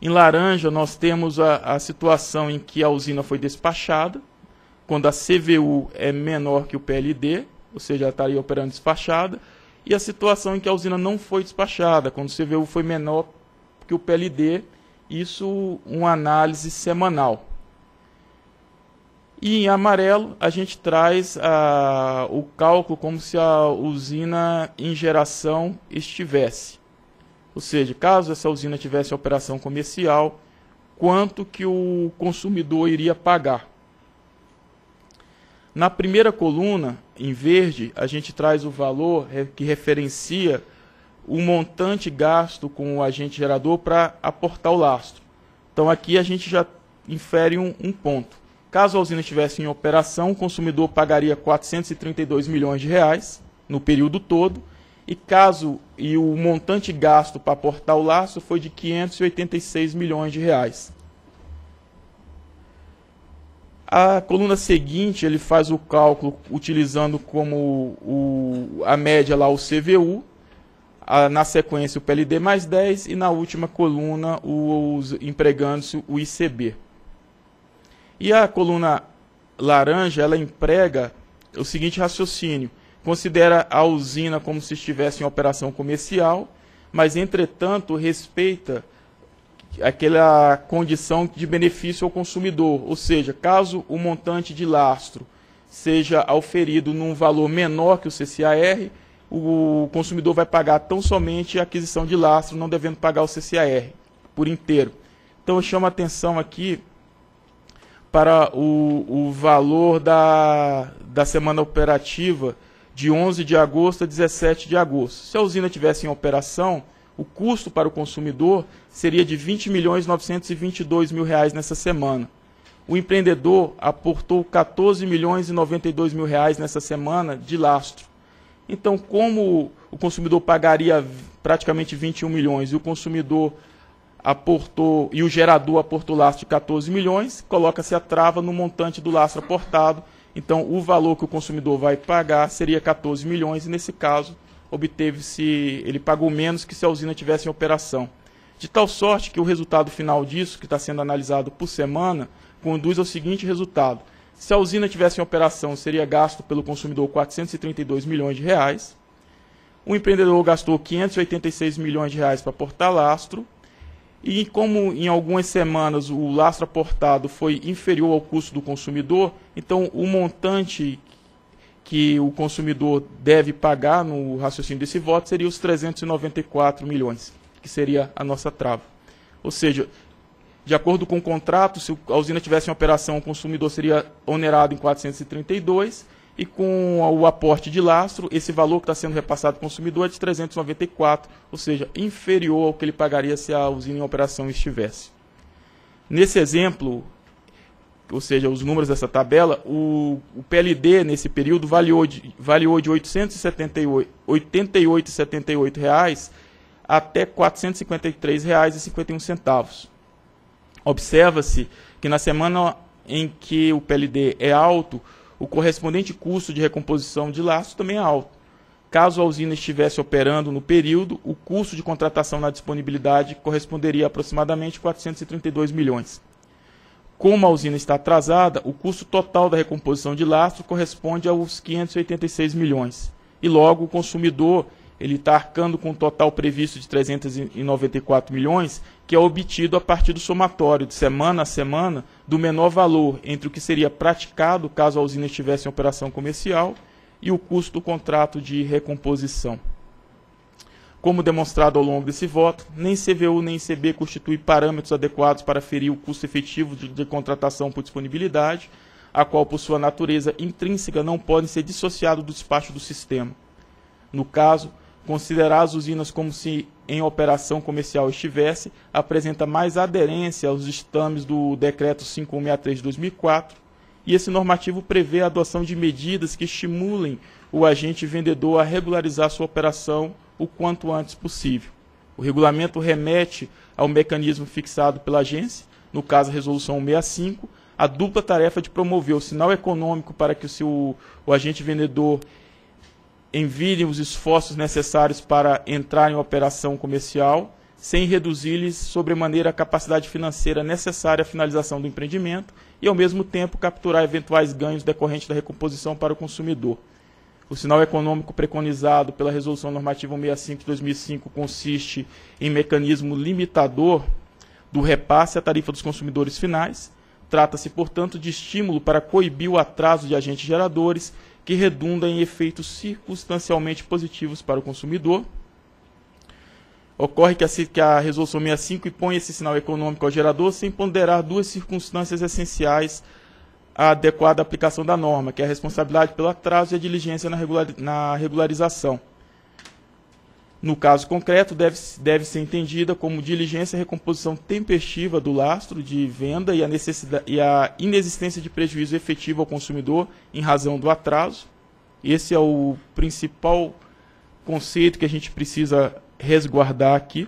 Em laranja, nós temos a, a situação em que a usina foi despachada, quando a C V U é menor que o P L D, ou seja, ela estaria operando despachada, e a situação em que a usina não foi despachada, quando o C V U foi menor que o P L D, isso uma análise semanal. E em amarelo a gente traz a, o cálculo como se a usina em geração estivesse. Ou seja, caso essa usina tivesse operação comercial, quanto que o consumidor iria pagar. Na primeira coluna, em verde, a gente traz o valor que referencia o montante gasto com o agente gerador para aportar o lastro. Então aqui a gente já infere um, um ponto. Caso a usina estivesse em operação, o consumidor pagaria quatrocentos e trinta e dois milhões de reais no período todo, e caso e o montante gasto para aportar o lastro foi de quinhentos e oitenta e seis milhões de reais. A coluna seguinte, ele faz o cálculo utilizando como o, a média lá o C V U, a, na sequência o P L D mais dez e na última coluna os empregando-se o I C B. E a coluna laranja, ela emprega o seguinte raciocínio: considera a usina como se estivesse em operação comercial, mas, entretanto, respeita aquela condição de benefício ao consumidor, ou seja, caso o montante de lastro seja auferido num valor menor que o C C E A R, o consumidor vai pagar tão somente a aquisição de lastro, não devendo pagar o C C E A R por inteiro. Então, eu chamo a atenção aqui para o, o valor da, da semana operativa de onze de agosto a dezessete de agosto. Se a usina tivesse em operação, o custo para o consumidor seria de vinte milhões novecentos e vinte e dois mil reais nessa semana. O empreendedor aportou quatorze milhões e noventa e dois mil reais nessa semana de lastro. Então, como o consumidor pagaria praticamente vinte e um milhões e o consumidor aportou, e o gerador aportou lastro de quatorze milhões, coloca-se a trava no montante do lastro aportado. Então, o valor que o consumidor vai pagar seria quatorze milhões, e nesse caso, obteve-se, ele pagou menos que se a usina tivesse em operação. De tal sorte que o resultado final disso, que está sendo analisado por semana, conduz ao seguinte resultado: se a usina tivesse em operação, seria gasto pelo consumidor quatrocentos e trinta e dois milhões de reais, o empreendedor gastou quinhentos e oitenta e seis milhões de reais para aportar lastro, e como em algumas semanas o lastro aportado foi inferior ao custo do consumidor, então o montante que o consumidor deve pagar no raciocínio desse voto seria os trezentos e noventa e quatro milhões, que seria a nossa trava. Ou seja, de acordo com o contrato, se a usina tivesse em operação, o consumidor seria onerado em quatrocentos e trinta e dois, e com o aporte de lastro, esse valor que está sendo repassado ao consumidor é de trezentos e noventa e quatro, ou seja, inferior ao que ele pagaria se a usina em operação estivesse. Nesse exemplo, ou seja, os números dessa tabela, o, o P L D nesse período variou de, variou de oitocentos e setenta e oito reais e setenta e oito centavos até quatrocentos e cinquenta e três reais e cinquenta e um centavos. Observa-se que na semana em que o P L D é alto, o correspondente custo de recomposição de lastro também é alto. Caso a usina estivesse operando no período, o custo de contratação na disponibilidade corresponderia a aproximadamente quatrocentos e trinta e dois milhões. Como a usina está atrasada, o custo total da recomposição de lastro corresponde aos quinhentos e oitenta e seis milhões. E logo o consumidor ele está arcando com um total previsto de trezentos e noventa e quatro milhões, que é obtido a partir do somatório de semana a semana do menor valor entre o que seria praticado caso a usina estivesse em operação comercial e o custo do contrato de recomposição. Como demonstrado ao longo desse voto, nem C V U nem I C B constituem parâmetros adequados para aferir o custo efetivo de, de contratação por disponibilidade, a qual, por sua natureza intrínseca, não podem ser dissociados do despacho do sistema. No caso, considerar as usinas como se em operação comercial estivesse apresenta mais aderência aos ditames do Decreto cinco mil cento e sessenta e três de dois mil e quatro, e esse normativo prevê a adoção de medidas que estimulem o agente vendedor a regularizar sua operação o quanto antes possível. O regulamento remete ao mecanismo fixado pela agência, no caso a Resolução cento e sessenta e cinco, a dupla tarefa de promover o sinal econômico para que o, seu, o agente vendedor envie os esforços necessários para entrar em operação comercial, sem reduzir-lhes sobremaneira a capacidade financeira necessária à finalização do empreendimento e, ao mesmo tempo, capturar eventuais ganhos decorrentes da recomposição para o consumidor. O sinal econômico preconizado pela Resolução Normativa cento e sessenta e cinco de dois mil e cinco consiste em mecanismo limitador do repasse à tarifa dos consumidores finais. Trata-se, portanto, de estímulo para coibir o atraso de agentes geradores que redunda em efeitos circunstancialmente positivos para o consumidor. Ocorre que a Resolução cento e sessenta e cinco impõe esse sinal econômico ao gerador sem ponderar duas circunstâncias essenciais à adequada aplicação da norma, que é a responsabilidade pelo atraso e a diligência na regularização. No caso concreto, deve, deve ser entendida como diligência e recomposição tempestiva do lastro de venda e a, necessidade, e a inexistência de prejuízo efetivo ao consumidor em razão do atraso. Esse é o principal conceito que a gente precisa resguardar aqui.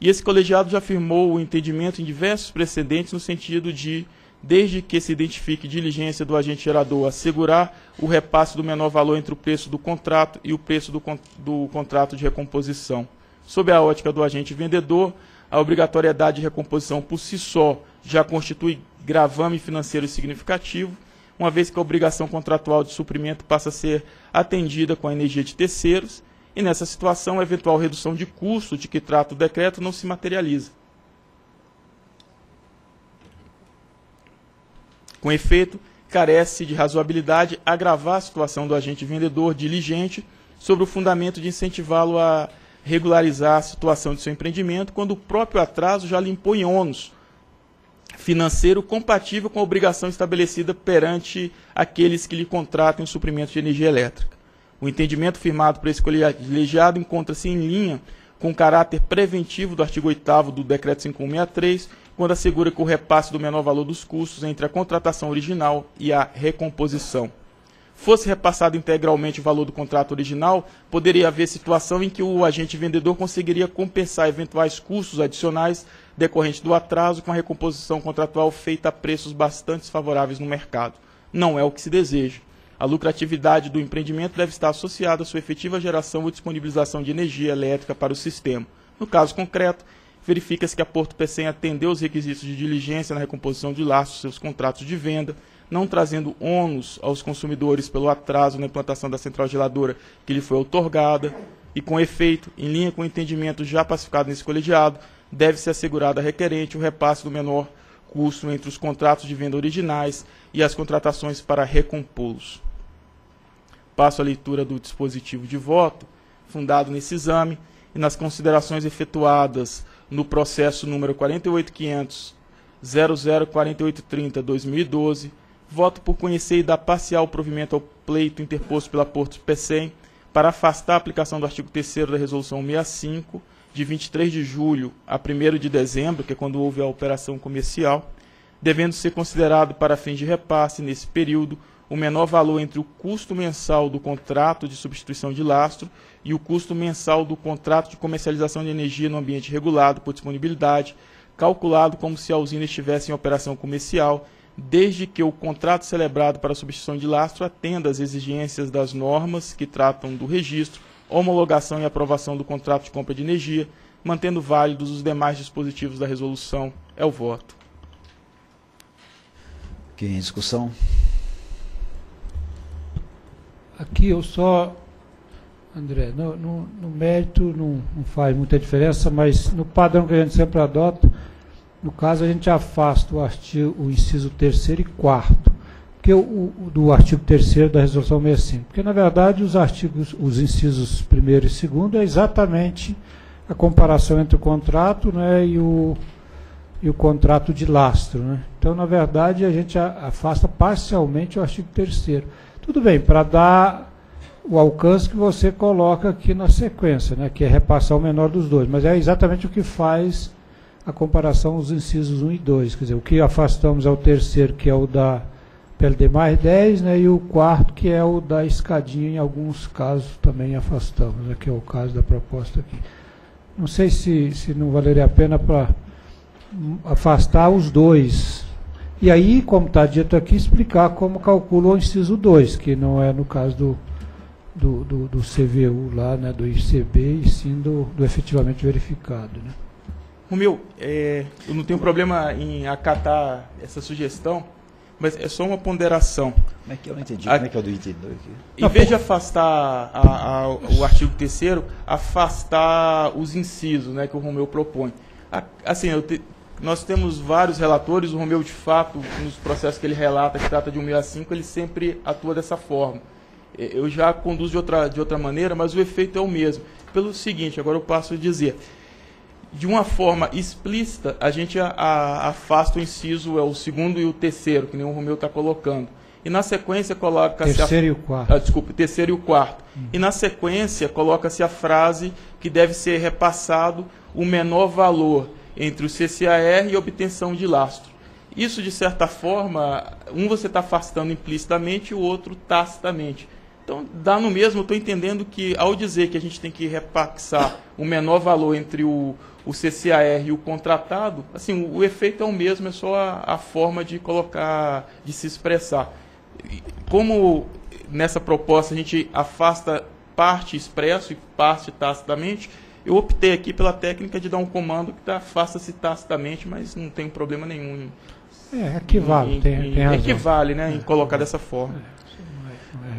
E esse colegiado já afirmou o entendimento em diversos precedentes no sentido de, desde que se identifique diligência do agente gerador, assegurar o repasse do menor valor entre o preço do contrato e o preço do, do contrato de recomposição. Sob a ótica do agente vendedor, a obrigatoriedade de recomposição por si só já constitui gravame financeiro significativo, uma vez que a obrigação contratual de suprimento passa a ser atendida com a energia de terceiros, e nessa situação a eventual redução de custo de que trata o decreto não se materializa. Com efeito, carece de razoabilidade agravar a situação do agente vendedor diligente sobre o fundamento de incentivá-lo a regularizar a situação de seu empreendimento, quando o próprio atraso já lhe impõe ônus financeiro compatível com a obrigação estabelecida perante aqueles que lhe contratam o suprimento de energia elétrica. O entendimento firmado por esse colegiado encontra-se em linha com o caráter preventivo do artigo oitavo do Decreto cinco mil cento e sessenta e três, quando assegura que o repasse do menor valor dos custos entre a contratação original e a recomposição. Fosse repassado integralmente o valor do contrato original, poderia haver situação em que o agente vendedor conseguiria compensar eventuais custos adicionais decorrentes do atraso com a recomposição contratual feita a preços bastante favoráveis no mercado. Não é o que se deseja. A lucratividade do empreendimento deve estar associada à sua efetiva geração ou disponibilização de energia elétrica para o sistema. No caso concreto, verifica-se que a Porto do Pecém atendeu os requisitos de diligência na recomposição de laços seus contratos de venda, não trazendo ônus aos consumidores pelo atraso na implantação da central geladora que lhe foi outorgada e, com efeito, em linha com o entendimento já pacificado nesse colegiado, deve-se assegurar a requerente o repasse do menor custo entre os contratos de venda originais e as contratações para recompô-los. Passo à leitura do dispositivo de voto, fundado nesse exame e nas considerações efetuadas no processo número quarenta e oito mil e quinhentos, zero zero quatro oito três zero, dois mil e doze, voto por conhecer e dar parcial provimento ao pleito interposto pela Porto do Pecém para afastar a aplicação do artigo terceiro da Resolução cento e sessenta e cinco, de vinte e três de julho a primeiro de dezembro, que é quando houve a operação comercial, devendo ser considerado para fins de repasse, nesse período, o menor valor entre o custo mensal do contrato de substituição de lastro e o custo mensal do contrato de comercialização de energia no ambiente regulado por disponibilidade, calculado como se a usina estivesse em operação comercial, desde que o contrato celebrado para a substituição de lastro atenda às exigências das normas que tratam do registro, homologação e aprovação do contrato de compra de energia, mantendo válidos os demais dispositivos da resolução. É o voto. Aqui em discussão. Aqui eu só, André, no, no, no mérito não, não faz muita diferença, mas no padrão que a gente sempre adota, no caso a gente afasta o, artigo, o inciso terceiro e quarto, porque o, o do artigo terceiro da Resolução sessenta e cinco, porque na verdade os artigos, os incisos primeiro e segundo é exatamente a comparação entre o contrato, né, e o e o contrato de lastro, né? Então na verdade a gente afasta parcialmente o artigo terceiro. Tudo bem, para dar o alcance que você coloca aqui na sequência, né, que é repassar o menor dos dois, mas é exatamente o que faz a comparação dos incisos um e dois, quer dizer, o que afastamos é o terceiro, que é o da P L D mais dez, né, e o quarto, que é o da escadinha, em alguns casos também afastamos, né, que é o caso da proposta aqui. Não sei se, se não valeria a pena para afastar os dois. E aí, como está dito aqui, explicar como calcula o inciso dois, que não é no caso do, do, do, do C V U lá, né, do I C B, e sim do, do efetivamente verificado. Né? Romeu, é, eu não tenho problema em acatar essa sugestão, mas é só uma ponderação. Como é que eu não entendi? A, como é que é o do item dois? Em vez de afastar a, a, o artigo terceiro, afastar os incisos, né, que o Romeu propõe. A, assim, eu te, nós temos vários relatores, o Romeu, de fato, nos processos que ele relata, que trata de um seis cinco, ele sempre atua dessa forma. Eu já conduzo de outra, de outra maneira, mas o efeito é o mesmo. Pelo seguinte, agora eu passo a dizer... De uma forma explícita, a gente a, a, afasta o inciso, é o segundo e o terceiro, que nem o Romeu está colocando. E na sequência coloca-se... Terceiro a, e o quarto. Ah, desculpa, terceiro e o quarto. Hum. E na sequência coloca-se a frase que deve ser repassado o menor valor entre o C C E A R e a obtenção de lastro. Isso, de certa forma, um você está afastando implicitamente, o outro tacitamente. Então, dá no mesmo, eu estou entendendo que, ao dizer que a gente tem que repassar o menor valor entre o, o C C A R e o contratado, assim, o, o efeito é o mesmo, é só a, a forma de colocar, de se expressar. Como nessa proposta a gente afasta parte expresso e parte tacitamente, eu optei aqui pela técnica de dar um comando que tá, afasta-se tacitamente, mas não tem problema nenhum. É, equivale, em, tem, em, tem razão. Equivale, né, em colocar dessa forma.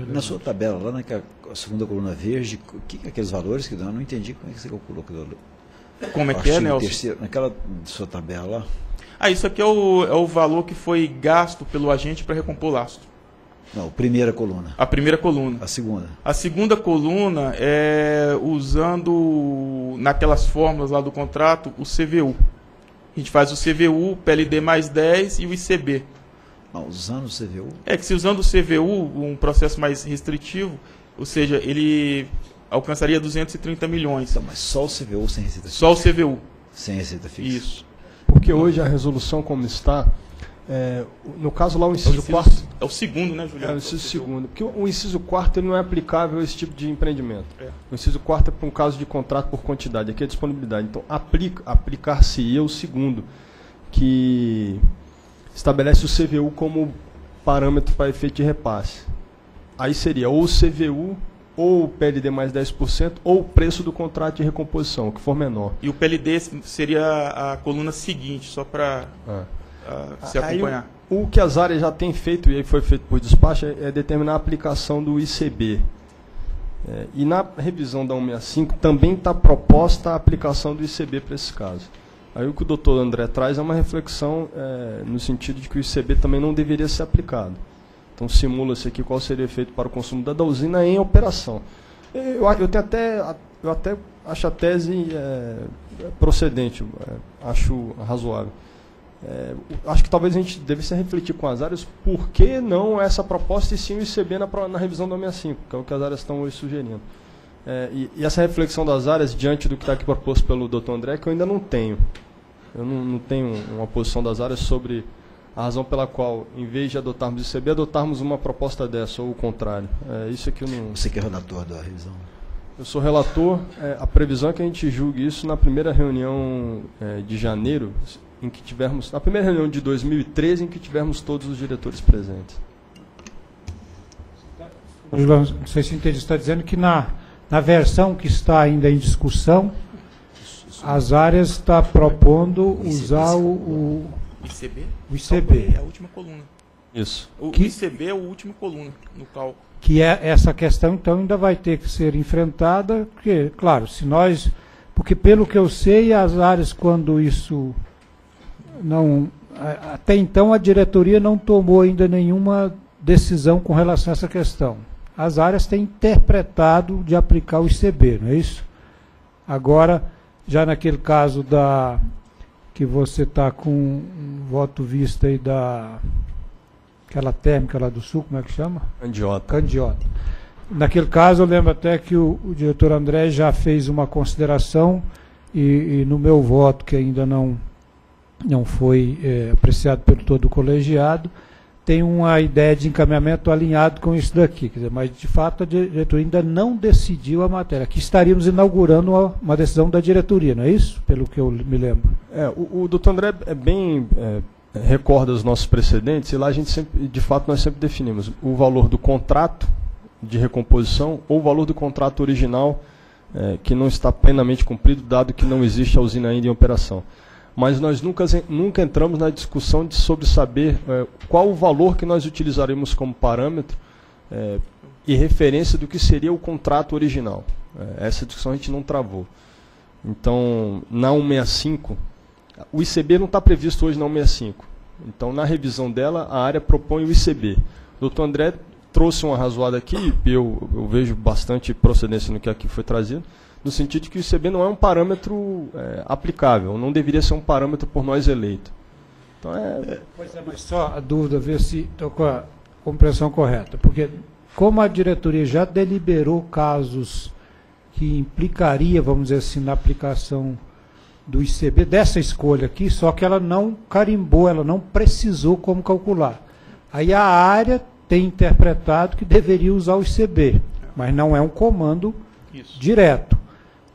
Na sua tabela, lá na segunda coluna verde, que, aqueles valores que eu não entendi como é que você calculou. Como é que é, Nelson? Terceiro, naquela sua tabela. Ah, isso aqui é o, é o valor que foi gasto pelo agente para recompor o lastro. Não, primeira coluna. A primeira coluna. A segunda. A segunda coluna é usando, naquelas fórmulas lá do contrato, o C V U. A gente faz o C V U, o P L D mais dez e o I C B. Não, usando o C V U? É que se usando o C V U, um processo mais restritivo, ou seja, ele alcançaria duzentos e trinta milhões. Então, mas só o C V U sem receita fixa? Só o C V U. Sem receita fixa? Isso. Porque hoje a resolução como está, é, no caso lá o inciso quarto... É o segundo, né, Juliano? É o inciso segundo. Porque o inciso quarto não é aplicável a esse tipo de empreendimento. É. O inciso quarto é para um caso de contrato por quantidade, aqui é disponibilidade. Então, aplica, aplicar-se-ia o segundo, que... estabelece o C V U como parâmetro para efeito de repasse. Aí seria ou o C V U, ou o P L D mais dez por cento, ou o preço do contrato de recomposição, que for menor. E o P L D seria a coluna seguinte, só para é. se acompanhar. Aí, o, o que as áreas já têm feito, e aí foi feito por despacho, é determinar a aplicação do I C B. É, e na revisão da cento e sessenta e cinco também está proposta a aplicação do I C B para esse caso. Aí o que o doutor André traz é uma reflexão é, no sentido de que o I C B também não deveria ser aplicado. Então simula-se aqui qual seria o efeito para o consumidor da usina em operação. Eu, eu, tenho até, eu até acho a tese é, procedente, é, acho razoável. É, acho que talvez a gente devesse refletir com as áreas por que não essa proposta e sim o I C B na, na revisão da cento e sessenta e cinco, que é o que as áreas estão hoje sugerindo. É, e, e essa reflexão das áreas diante do que está aqui proposto pelo doutor André, que eu ainda não tenho. Eu não, não tenho uma posição das áreas sobre a razão pela qual, em vez de adotarmos o I C B, adotarmos uma proposta dessa, ou o contrário. É, isso aqui eu não... Você que é relator da revisão? Eu sou relator. É, a previsão é que a gente julgue isso na primeira reunião é, de janeiro, em que tivermos, na primeira reunião de dois mil e treze, em que tivermos todos os diretores presentes. Não sei se entendi, você está dizendo que na, na versão que está ainda em discussão, as áreas está propondo usar o, o I C B. O I C B é a última coluna. Isso. O que, I C B é a última coluna no cálculo. Que é essa questão então ainda vai ter que ser enfrentada, porque claro, se nós, porque pelo que eu sei, as áreas quando isso não, até então a diretoria não tomou ainda nenhuma decisão com relação a essa questão. As áreas têm interpretado de aplicar o I C B, não é isso? Agora já naquele caso da que você está com um voto vista aí da aquela térmica lá do sul, como é que chama? Candiota. Candiota. Naquele caso eu lembro até que o, o diretor André já fez uma consideração e, e no meu voto, que ainda não, não foi é, apreciado pelo todo o colegiado, tem uma ideia de encaminhamento alinhado com isso daqui, quer dizer, mas de fato a diretoria ainda não decidiu a matéria. Aqui estaríamos inaugurando uma, uma decisão da diretoria, não é isso? Pelo que eu me lembro. É, o, o doutor André é bem é, recorda os nossos precedentes, e lá a gente sempre, de fato, nós sempre definimos o valor do contrato de recomposição ou o valor do contrato original é, que não está plenamente cumprido, dado que não existe a usina ainda em operação. Mas nós nunca, nunca entramos na discussão de sobre saber é, qual o valor que nós utilizaremos como parâmetro é, e referência do que seria o contrato original. É, essa discussão a gente não travou. Então, na cento e sessenta e cinco, o I C B não está previsto hoje na cento e sessenta e cinco. Então, na revisão dela, a área propõe o I C B. O doutor André trouxe uma razoada aqui, e eu, eu vejo bastante procedência no que aqui foi trazido, no sentido de que o I C B não é um parâmetro é, aplicável, não deveria ser um parâmetro por nós eleito. Então é... Pois é, mas só a dúvida, ver se estou com a compreensão correta, porque como a diretoria já deliberou casos que implicaria, vamos dizer assim, na aplicação do I C B, dessa escolha aqui, só que ela não carimbou, ela não precisou como calcular. Aí a área tem interpretado que deveria usar o I C B, mas não é um comando Isso. direto.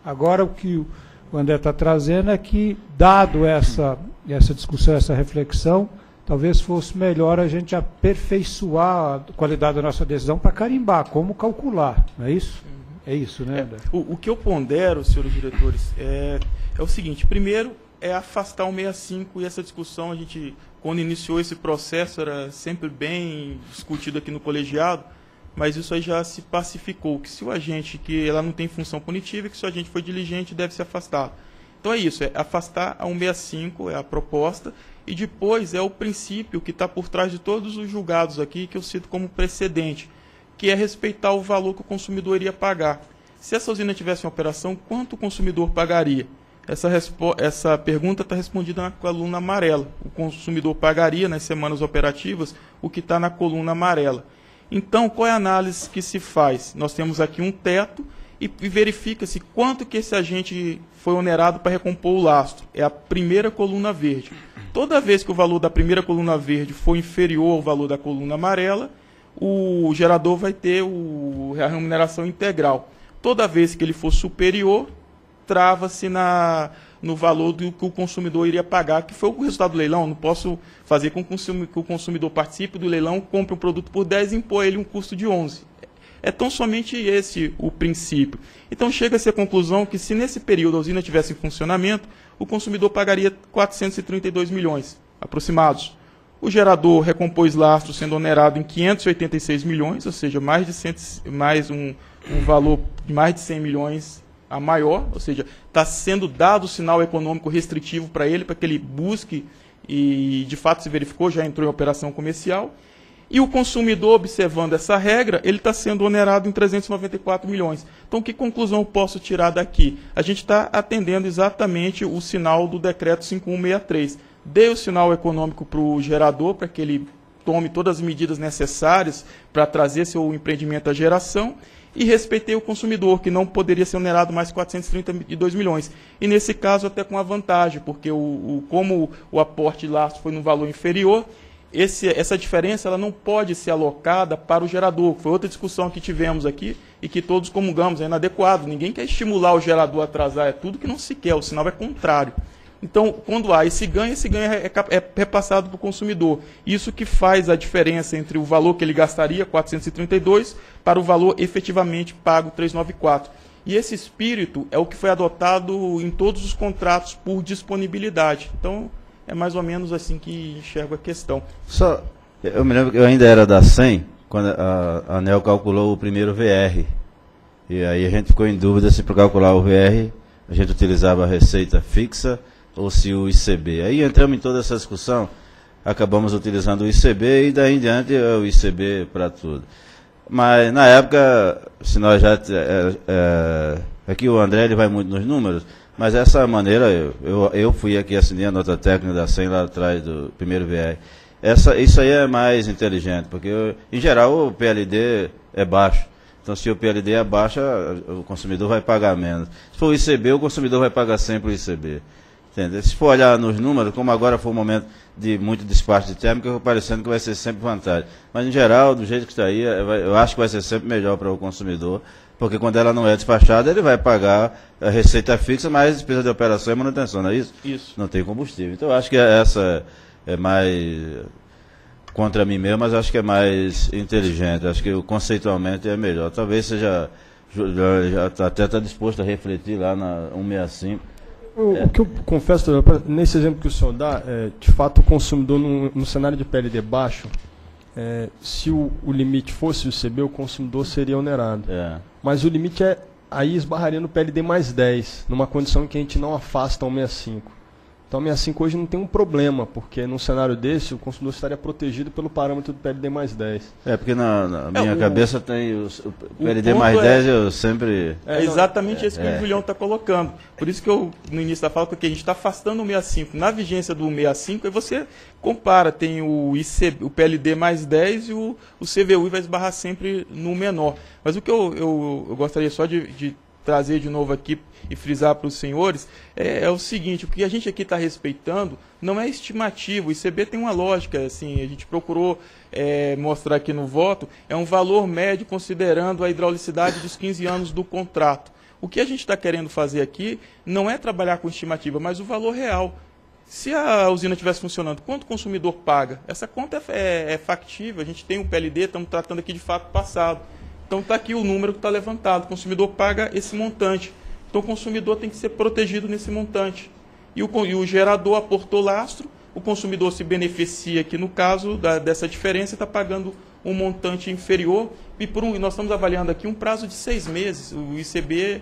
Agora, o que o André está trazendo é que, dado essa, essa discussão, essa reflexão, talvez fosse melhor a gente aperfeiçoar a qualidade da nossa decisão para carimbar, como calcular, não é isso? Uhum. É isso, né, André? É, o, o que eu pondero, senhores diretores, é, é o seguinte. Primeiro, é afastar o cento e sessenta e cinco, e essa discussão, a gente, quando iniciou esse processo, era sempre bem discutido aqui no colegiado, mas isso aí já se pacificou, que se o agente, que ela não tem função punitiva, que se o agente for diligente, deve se afastar. Então é isso, é afastar a cento e sessenta e cinco, é a proposta, e depois é o princípio que está por trás de todos os julgados aqui, que eu cito como precedente, que é respeitar o valor que o consumidor iria pagar. Se essa usina tivesse uma operação, quanto o consumidor pagaria? Essa, essa pergunta está respondida na coluna amarela. O consumidor pagaria, nas semanas operativas, o que está na coluna amarela. Então, qual é a análise que se faz? Nós temos aqui um teto e, e verifica-se quanto que esse agente foi onerado para recompor o lastro. É a primeira coluna verde. Toda vez que o valor da primeira coluna verde for inferior ao valor da coluna amarela, o gerador vai ter o, a remuneração integral. Toda vez que ele for superior, trava-se na... no valor do que o consumidor iria pagar, que foi o resultado do leilão. Não posso fazer com que o consumidor participe do leilão, compre um produto por dez e impor a ele um custo de onze. É tão somente esse o princípio. Então chega-se à conclusão que, se nesse período a usina tivesse em funcionamento, o consumidor pagaria quatrocentos e trinta e dois milhões, aproximados. O gerador recompôs lastro, sendo onerado em quinhentos e oitenta e seis milhões, ou seja, mais de cem, mais um, um valor de mais de cem milhões, a maior, ou seja, está sendo dado o sinal econômico restritivo para ele, para que ele busque, e de fato se verificou, já entrou em operação comercial. E o consumidor, observando essa regra, ele está sendo onerado em trezentos e noventa e quatro milhões. Então, que conclusão eu posso tirar daqui? A gente está atendendo exatamente o sinal do decreto cinco mil cento e sessenta e três. Dê o sinal econômico para o gerador, para que ele tome todas as medidas necessárias para trazer seu empreendimento à geração, e respeitei o consumidor, que não poderia ser onerado mais quatrocentos e trinta e dois milhões. E nesse caso até com a vantagem, porque o, o, como o aporte de lastro foi num valor inferior, esse, essa diferença ela não pode ser alocada para o gerador. Foi outra discussão que tivemos aqui e que todos comungamos, é inadequado. Ninguém quer estimular o gerador a atrasar, é tudo que não se quer, o sinal é contrário. Então, quando há esse ganho, esse ganho é repassado para o consumidor. Isso que faz a diferença entre o valor que ele gastaria, quatrocentos e trinta e dois, para o valor efetivamente pago, trezentos e noventa e quatro. E esse espírito é o que foi adotado em todos os contratos por disponibilidade. Então, é mais ou menos assim que enxergo a questão. Só, eu me lembro que eu ainda era da S E M, quando a, a ANEEL calculou o primeiro V R. E aí a gente ficou em dúvida se para calcular o V R a gente utilizava a receita fixa ou se o I C B. Aí entramos em toda essa discussão, acabamos utilizando o I C B e daí em diante é o I C B para tudo. Mas na época, se nós já... É, é, aqui o André ele vai muito nos números, mas essa maneira, eu, eu, eu fui aqui assinei a nota técnica da S E M lá atrás do primeiro V R. Essa, isso aí é mais inteligente, porque eu, em geral o P L D é baixo. Então, se o P L D é baixo, o consumidor vai pagar menos. Se for o I C B, o consumidor vai pagar sempre o I C B. Entendeu? Se for olhar nos números, como agora foi um momento de muito despacho de térmica, parecendo que vai ser sempre vantagem. Mas, em geral, do jeito que está aí, eu acho que vai ser sempre melhor para o consumidor, porque quando ela não é despachada, ele vai pagar a receita fixa, mais despesa de operação e manutenção, não é isso? Isso. Não tem combustível. Então, eu acho que essa é mais contra mim mesmo, mas acho que é mais inteligente. Acho que conceitualmente é melhor. Talvez seja, já até está disposto a refletir lá na cento e sessenta e cinco. O que eu confesso, nesse exemplo que o senhor dá, é, de fato o consumidor num, num cenário de P L D baixo, é, se o, o limite fosse o C B, o consumidor seria onerado. É. Mas o limite é, aí esbarraria no P L D mais dez, numa condição em que a gente não afasta o cento e sessenta e cinco. Então o cento e sessenta e cinco hoje não tem um problema, porque num cenário desse o consumidor estaria protegido pelo parâmetro do P L D mais dez. É, porque na, na minha é, o, cabeça tem o, o P L D o mais é, dez, eu sempre... É exatamente é, isso que é. o Julião está colocando. Por isso que eu, no início da fala, porque a gente está afastando o cento e sessenta e cinco. Na vigência do cento e sessenta e cinco, aí você compara, tem o, I C B, o P L D mais dez e o, o C V U vai esbarrar sempre no menor. Mas o que eu, eu, eu gostaria só de... de trazer de novo aqui e frisar para os senhores, é, é o seguinte, o que a gente aqui está respeitando não é estimativo, o I C B tem uma lógica, assim, a gente procurou é, mostrar aqui no voto, é um valor médio considerando a hidraulicidade dos quinze anos do contrato. O que a gente está querendo fazer aqui não é trabalhar com estimativa, mas o valor real. Se a usina estivesse funcionando, quanto o consumidor paga? Essa conta é, é, é factível, a gente tem um P L D, estamos tratando aqui de fato passado. Então está aqui o número que está levantado, o consumidor paga esse montante. Então o consumidor tem que ser protegido nesse montante. E o, e o gerador aportou lastro, o consumidor se beneficia aqui no caso da, dessa diferença, está pagando um montante inferior. E por um, nós estamos avaliando aqui um prazo de seis meses, o I C B.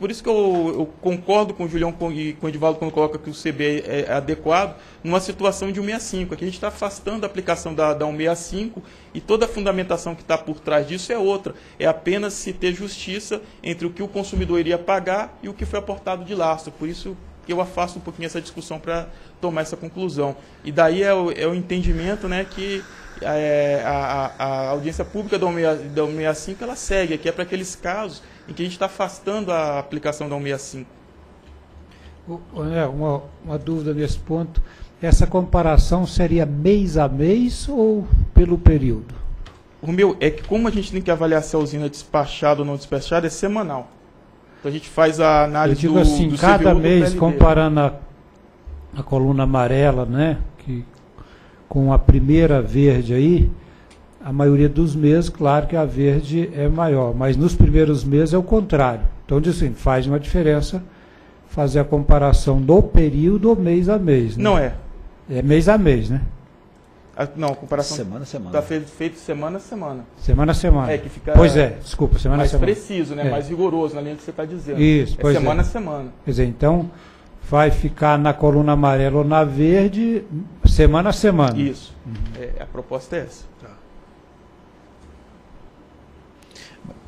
Por isso que eu, eu concordo com o Julião e com o Edivaldo quando coloca que o C B é adequado numa situação de cento e sessenta e cinco. Aqui a gente está afastando a aplicação da, da cento e sessenta e cinco e toda a fundamentação que está por trás disso é outra. É apenas se ter justiça entre o que o consumidor iria pagar e o que foi aportado de lastro. Por isso que eu afasto um pouquinho essa discussão para tomar essa conclusão. E daí é o, é o entendimento, né, que é, a, a audiência pública da cento e sessenta e cinco ela segue, que é para aqueles casos em que a gente está afastando a aplicação da cento e sessenta e cinco. Uma, uma dúvida nesse ponto, essa comparação seria mês a mês ou pelo período? O meu, é que como a gente tem que avaliar se a usina é despachada ou não despachada, é semanal. Então a gente faz a análise do... Eu digo do, assim, do cada C V U, mês, comparando a, a coluna amarela, né, que, com a primeira verde aí, a maioria dos meses, claro que a verde é maior, mas nos primeiros meses é o contrário. Então, assim, faz uma diferença fazer a comparação do período ou mês a mês. Né? Não é. É mês a mês, né? A, não, a comparação semana a semana. Está feito, feito semana a semana. Semana a semana. É, que fica, pois é, desculpa, semana a semana. Mais preciso, né? É. Mais rigoroso, na linha que você está dizendo. Isso, pois é. Semana a semana. Quer dizer, então, vai ficar na coluna amarela ou na verde, semana a semana. Isso. Uhum. É, a proposta é essa. Tá.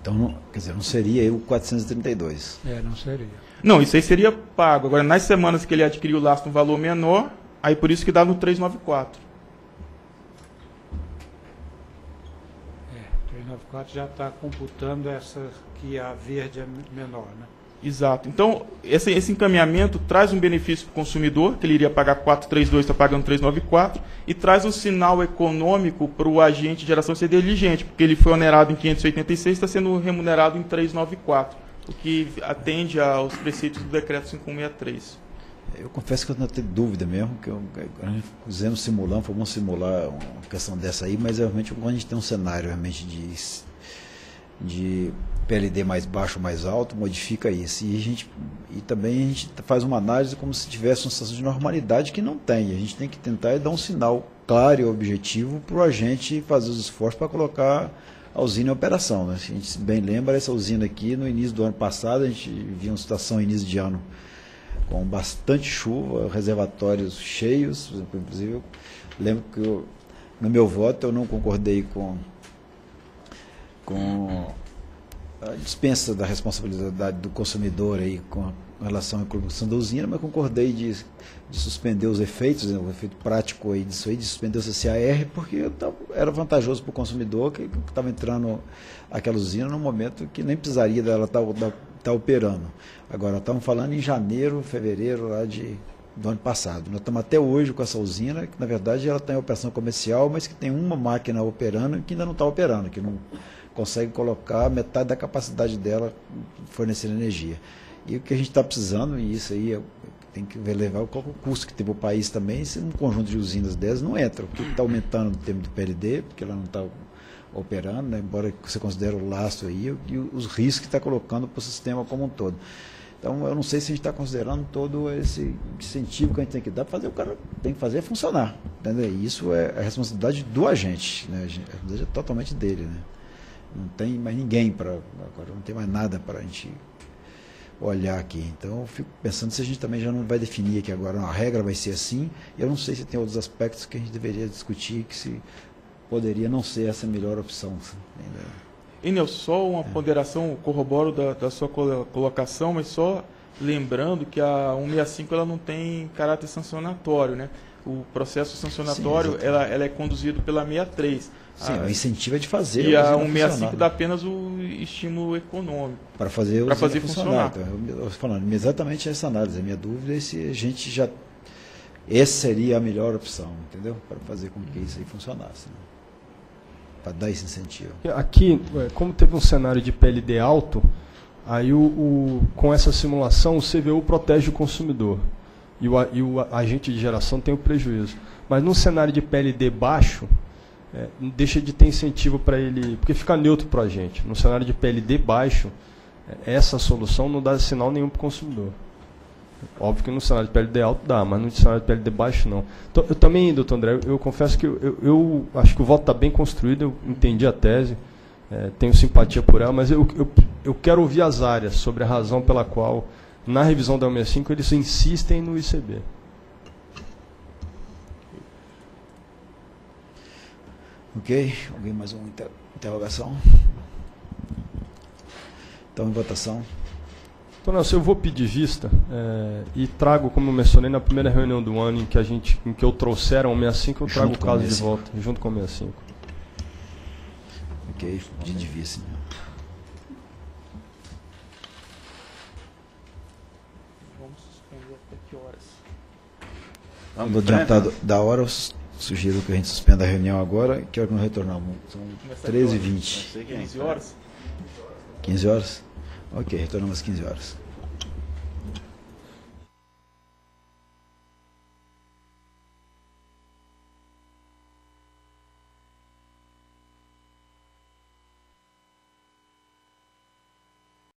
Então, não, quer dizer, não seria aí o quatrocentos e trinta e dois. É, não seria. Não, isso aí seria pago. Agora, nas semanas que ele adquiriu o lastro um valor menor, aí por isso que dá no trezentos e noventa e quatro. É, trezentos e noventa e quatro já está computando essa que a verde é menor, né? Exato. Então, esse, esse encaminhamento traz um benefício para o consumidor, que ele iria pagar quatrocentos e trinta e dois, está pagando trezentos e noventa e quatro, e traz um sinal econômico para o agente de geração ser diligente, porque ele foi onerado em quinhentos e oitenta e seis, está sendo remunerado em trezentos e noventa e quatro, o que atende aos preceitos do decreto cinco mil cento e sessenta e três. Eu confesso que eu não tenho dúvida mesmo, que eu, a gente fizemos simulando, vamos simular uma questão dessa aí, mas realmente quando a gente tem um cenário realmente de... de P L D mais baixo, mais alto, modifica isso. E, a gente, e também a gente faz uma análise como se tivesse uma sensação de normalidade que não tem. A gente tem que tentar dar um sinal claro e objetivo para o agente fazer os esforços para colocar a usina em operação. Né? A gente bem lembra essa usina aqui no início do ano passado, a gente viu uma situação no início de ano com bastante chuva, reservatórios cheios, inclusive eu lembro que eu, no meu voto eu não concordei com... com a dispensa da responsabilidade do consumidor aí com relação à produção da usina, mas concordei de, de suspender os efeitos, o efeito prático aí disso aí, de suspender o C C E A R, porque era vantajoso para o consumidor que estava entrando aquela usina num momento que nem precisaria dela estar tá, tá, tá operando. Agora, estamos falando em janeiro, fevereiro lá de do ano passado. Nós estamos até hoje com essa usina, que na verdade ela está em operação comercial, mas que tem uma máquina operando que ainda não está operando, que não consegue colocar metade da capacidade dela fornecendo energia. E o que a gente está precisando, e isso aí é, tem que levar o custo que teve o país também, se um conjunto de usinas dessas não entra. O que está aumentando no tempo do P L D, porque ela não está operando, né? Embora você considere o laço aí, e os riscos que está colocando para o sistema como um todo. Então, eu não sei se a gente está considerando todo esse incentivo que a gente tem que dar para fazer o cara tem que fazer funcionar. Entendeu? Isso é a responsabilidade do agente, né? A responsabilidade é totalmente dele, né? Não tem mais ninguém para agora, não tem mais nada para a gente olhar aqui. Então, eu fico pensando se a gente também já não vai definir aqui agora, a regra vai ser assim. Eu não sei se tem outros aspectos que a gente deveria discutir que se poderia não ser essa a melhor opção. Entendeu? Enel, só uma ponderação, corroboro da, da sua colocação, mas só lembrando que a cento e sessenta e cinco ela não tem caráter sancionatório, né? O processo sancionatório, sim, ela, ela é conduzido pela sessenta e três. Sim, a, o incentivo é de fazer. E a cento e sessenta e cinco dá apenas o estímulo econômico. Para fazer, para fazer funcionar. funcionar. Falando exatamente essa análise, a minha dúvida é se a gente já... Essa seria a melhor opção, entendeu? Para fazer com que isso aí funcionasse, né? Para dar esse incentivo. Aqui, como teve um cenário de P L D alto, aí o, o, com essa simulação o C V U protege o consumidor e o, e o agente de geração tem o prejuízo. Mas num cenário de P L D baixo, é, deixa de ter incentivo para ele, porque fica neutro para o agente. Num cenário de P L D baixo, é, essa solução não dá sinal nenhum para o consumidor. Óbvio que no cenário de P L D alto dá, mas no cenário de P L D baixo não. Então, eu também, doutor André, eu, eu confesso que eu, eu, eu acho que o voto está bem construído, eu entendi a tese, é, tenho simpatia por ela, mas eu, eu, eu quero ouvir as áreas sobre a razão pela qual, na revisão da cento e sessenta e cinco, eles insistem no I C B. Ok? Alguém mais uma inter interrogação? Então, em votação. Então, Nelson, eu vou pedir vista é, e trago, como eu mencionei, na primeira reunião do ano em que, a gente, em que eu trouxeram o cento e sessenta e cinco, eu trago o caso de volta, junto com o cento e sessenta e cinco. Ok, de, de vista. Vamos suspender até que horas? Vamos adiantado da hora, eu sugiro que a gente suspenda a reunião agora, que hora que nós retornamos? São treze e vinte. quinze horas? quinze horas? Ok, retornamos às quinze horas.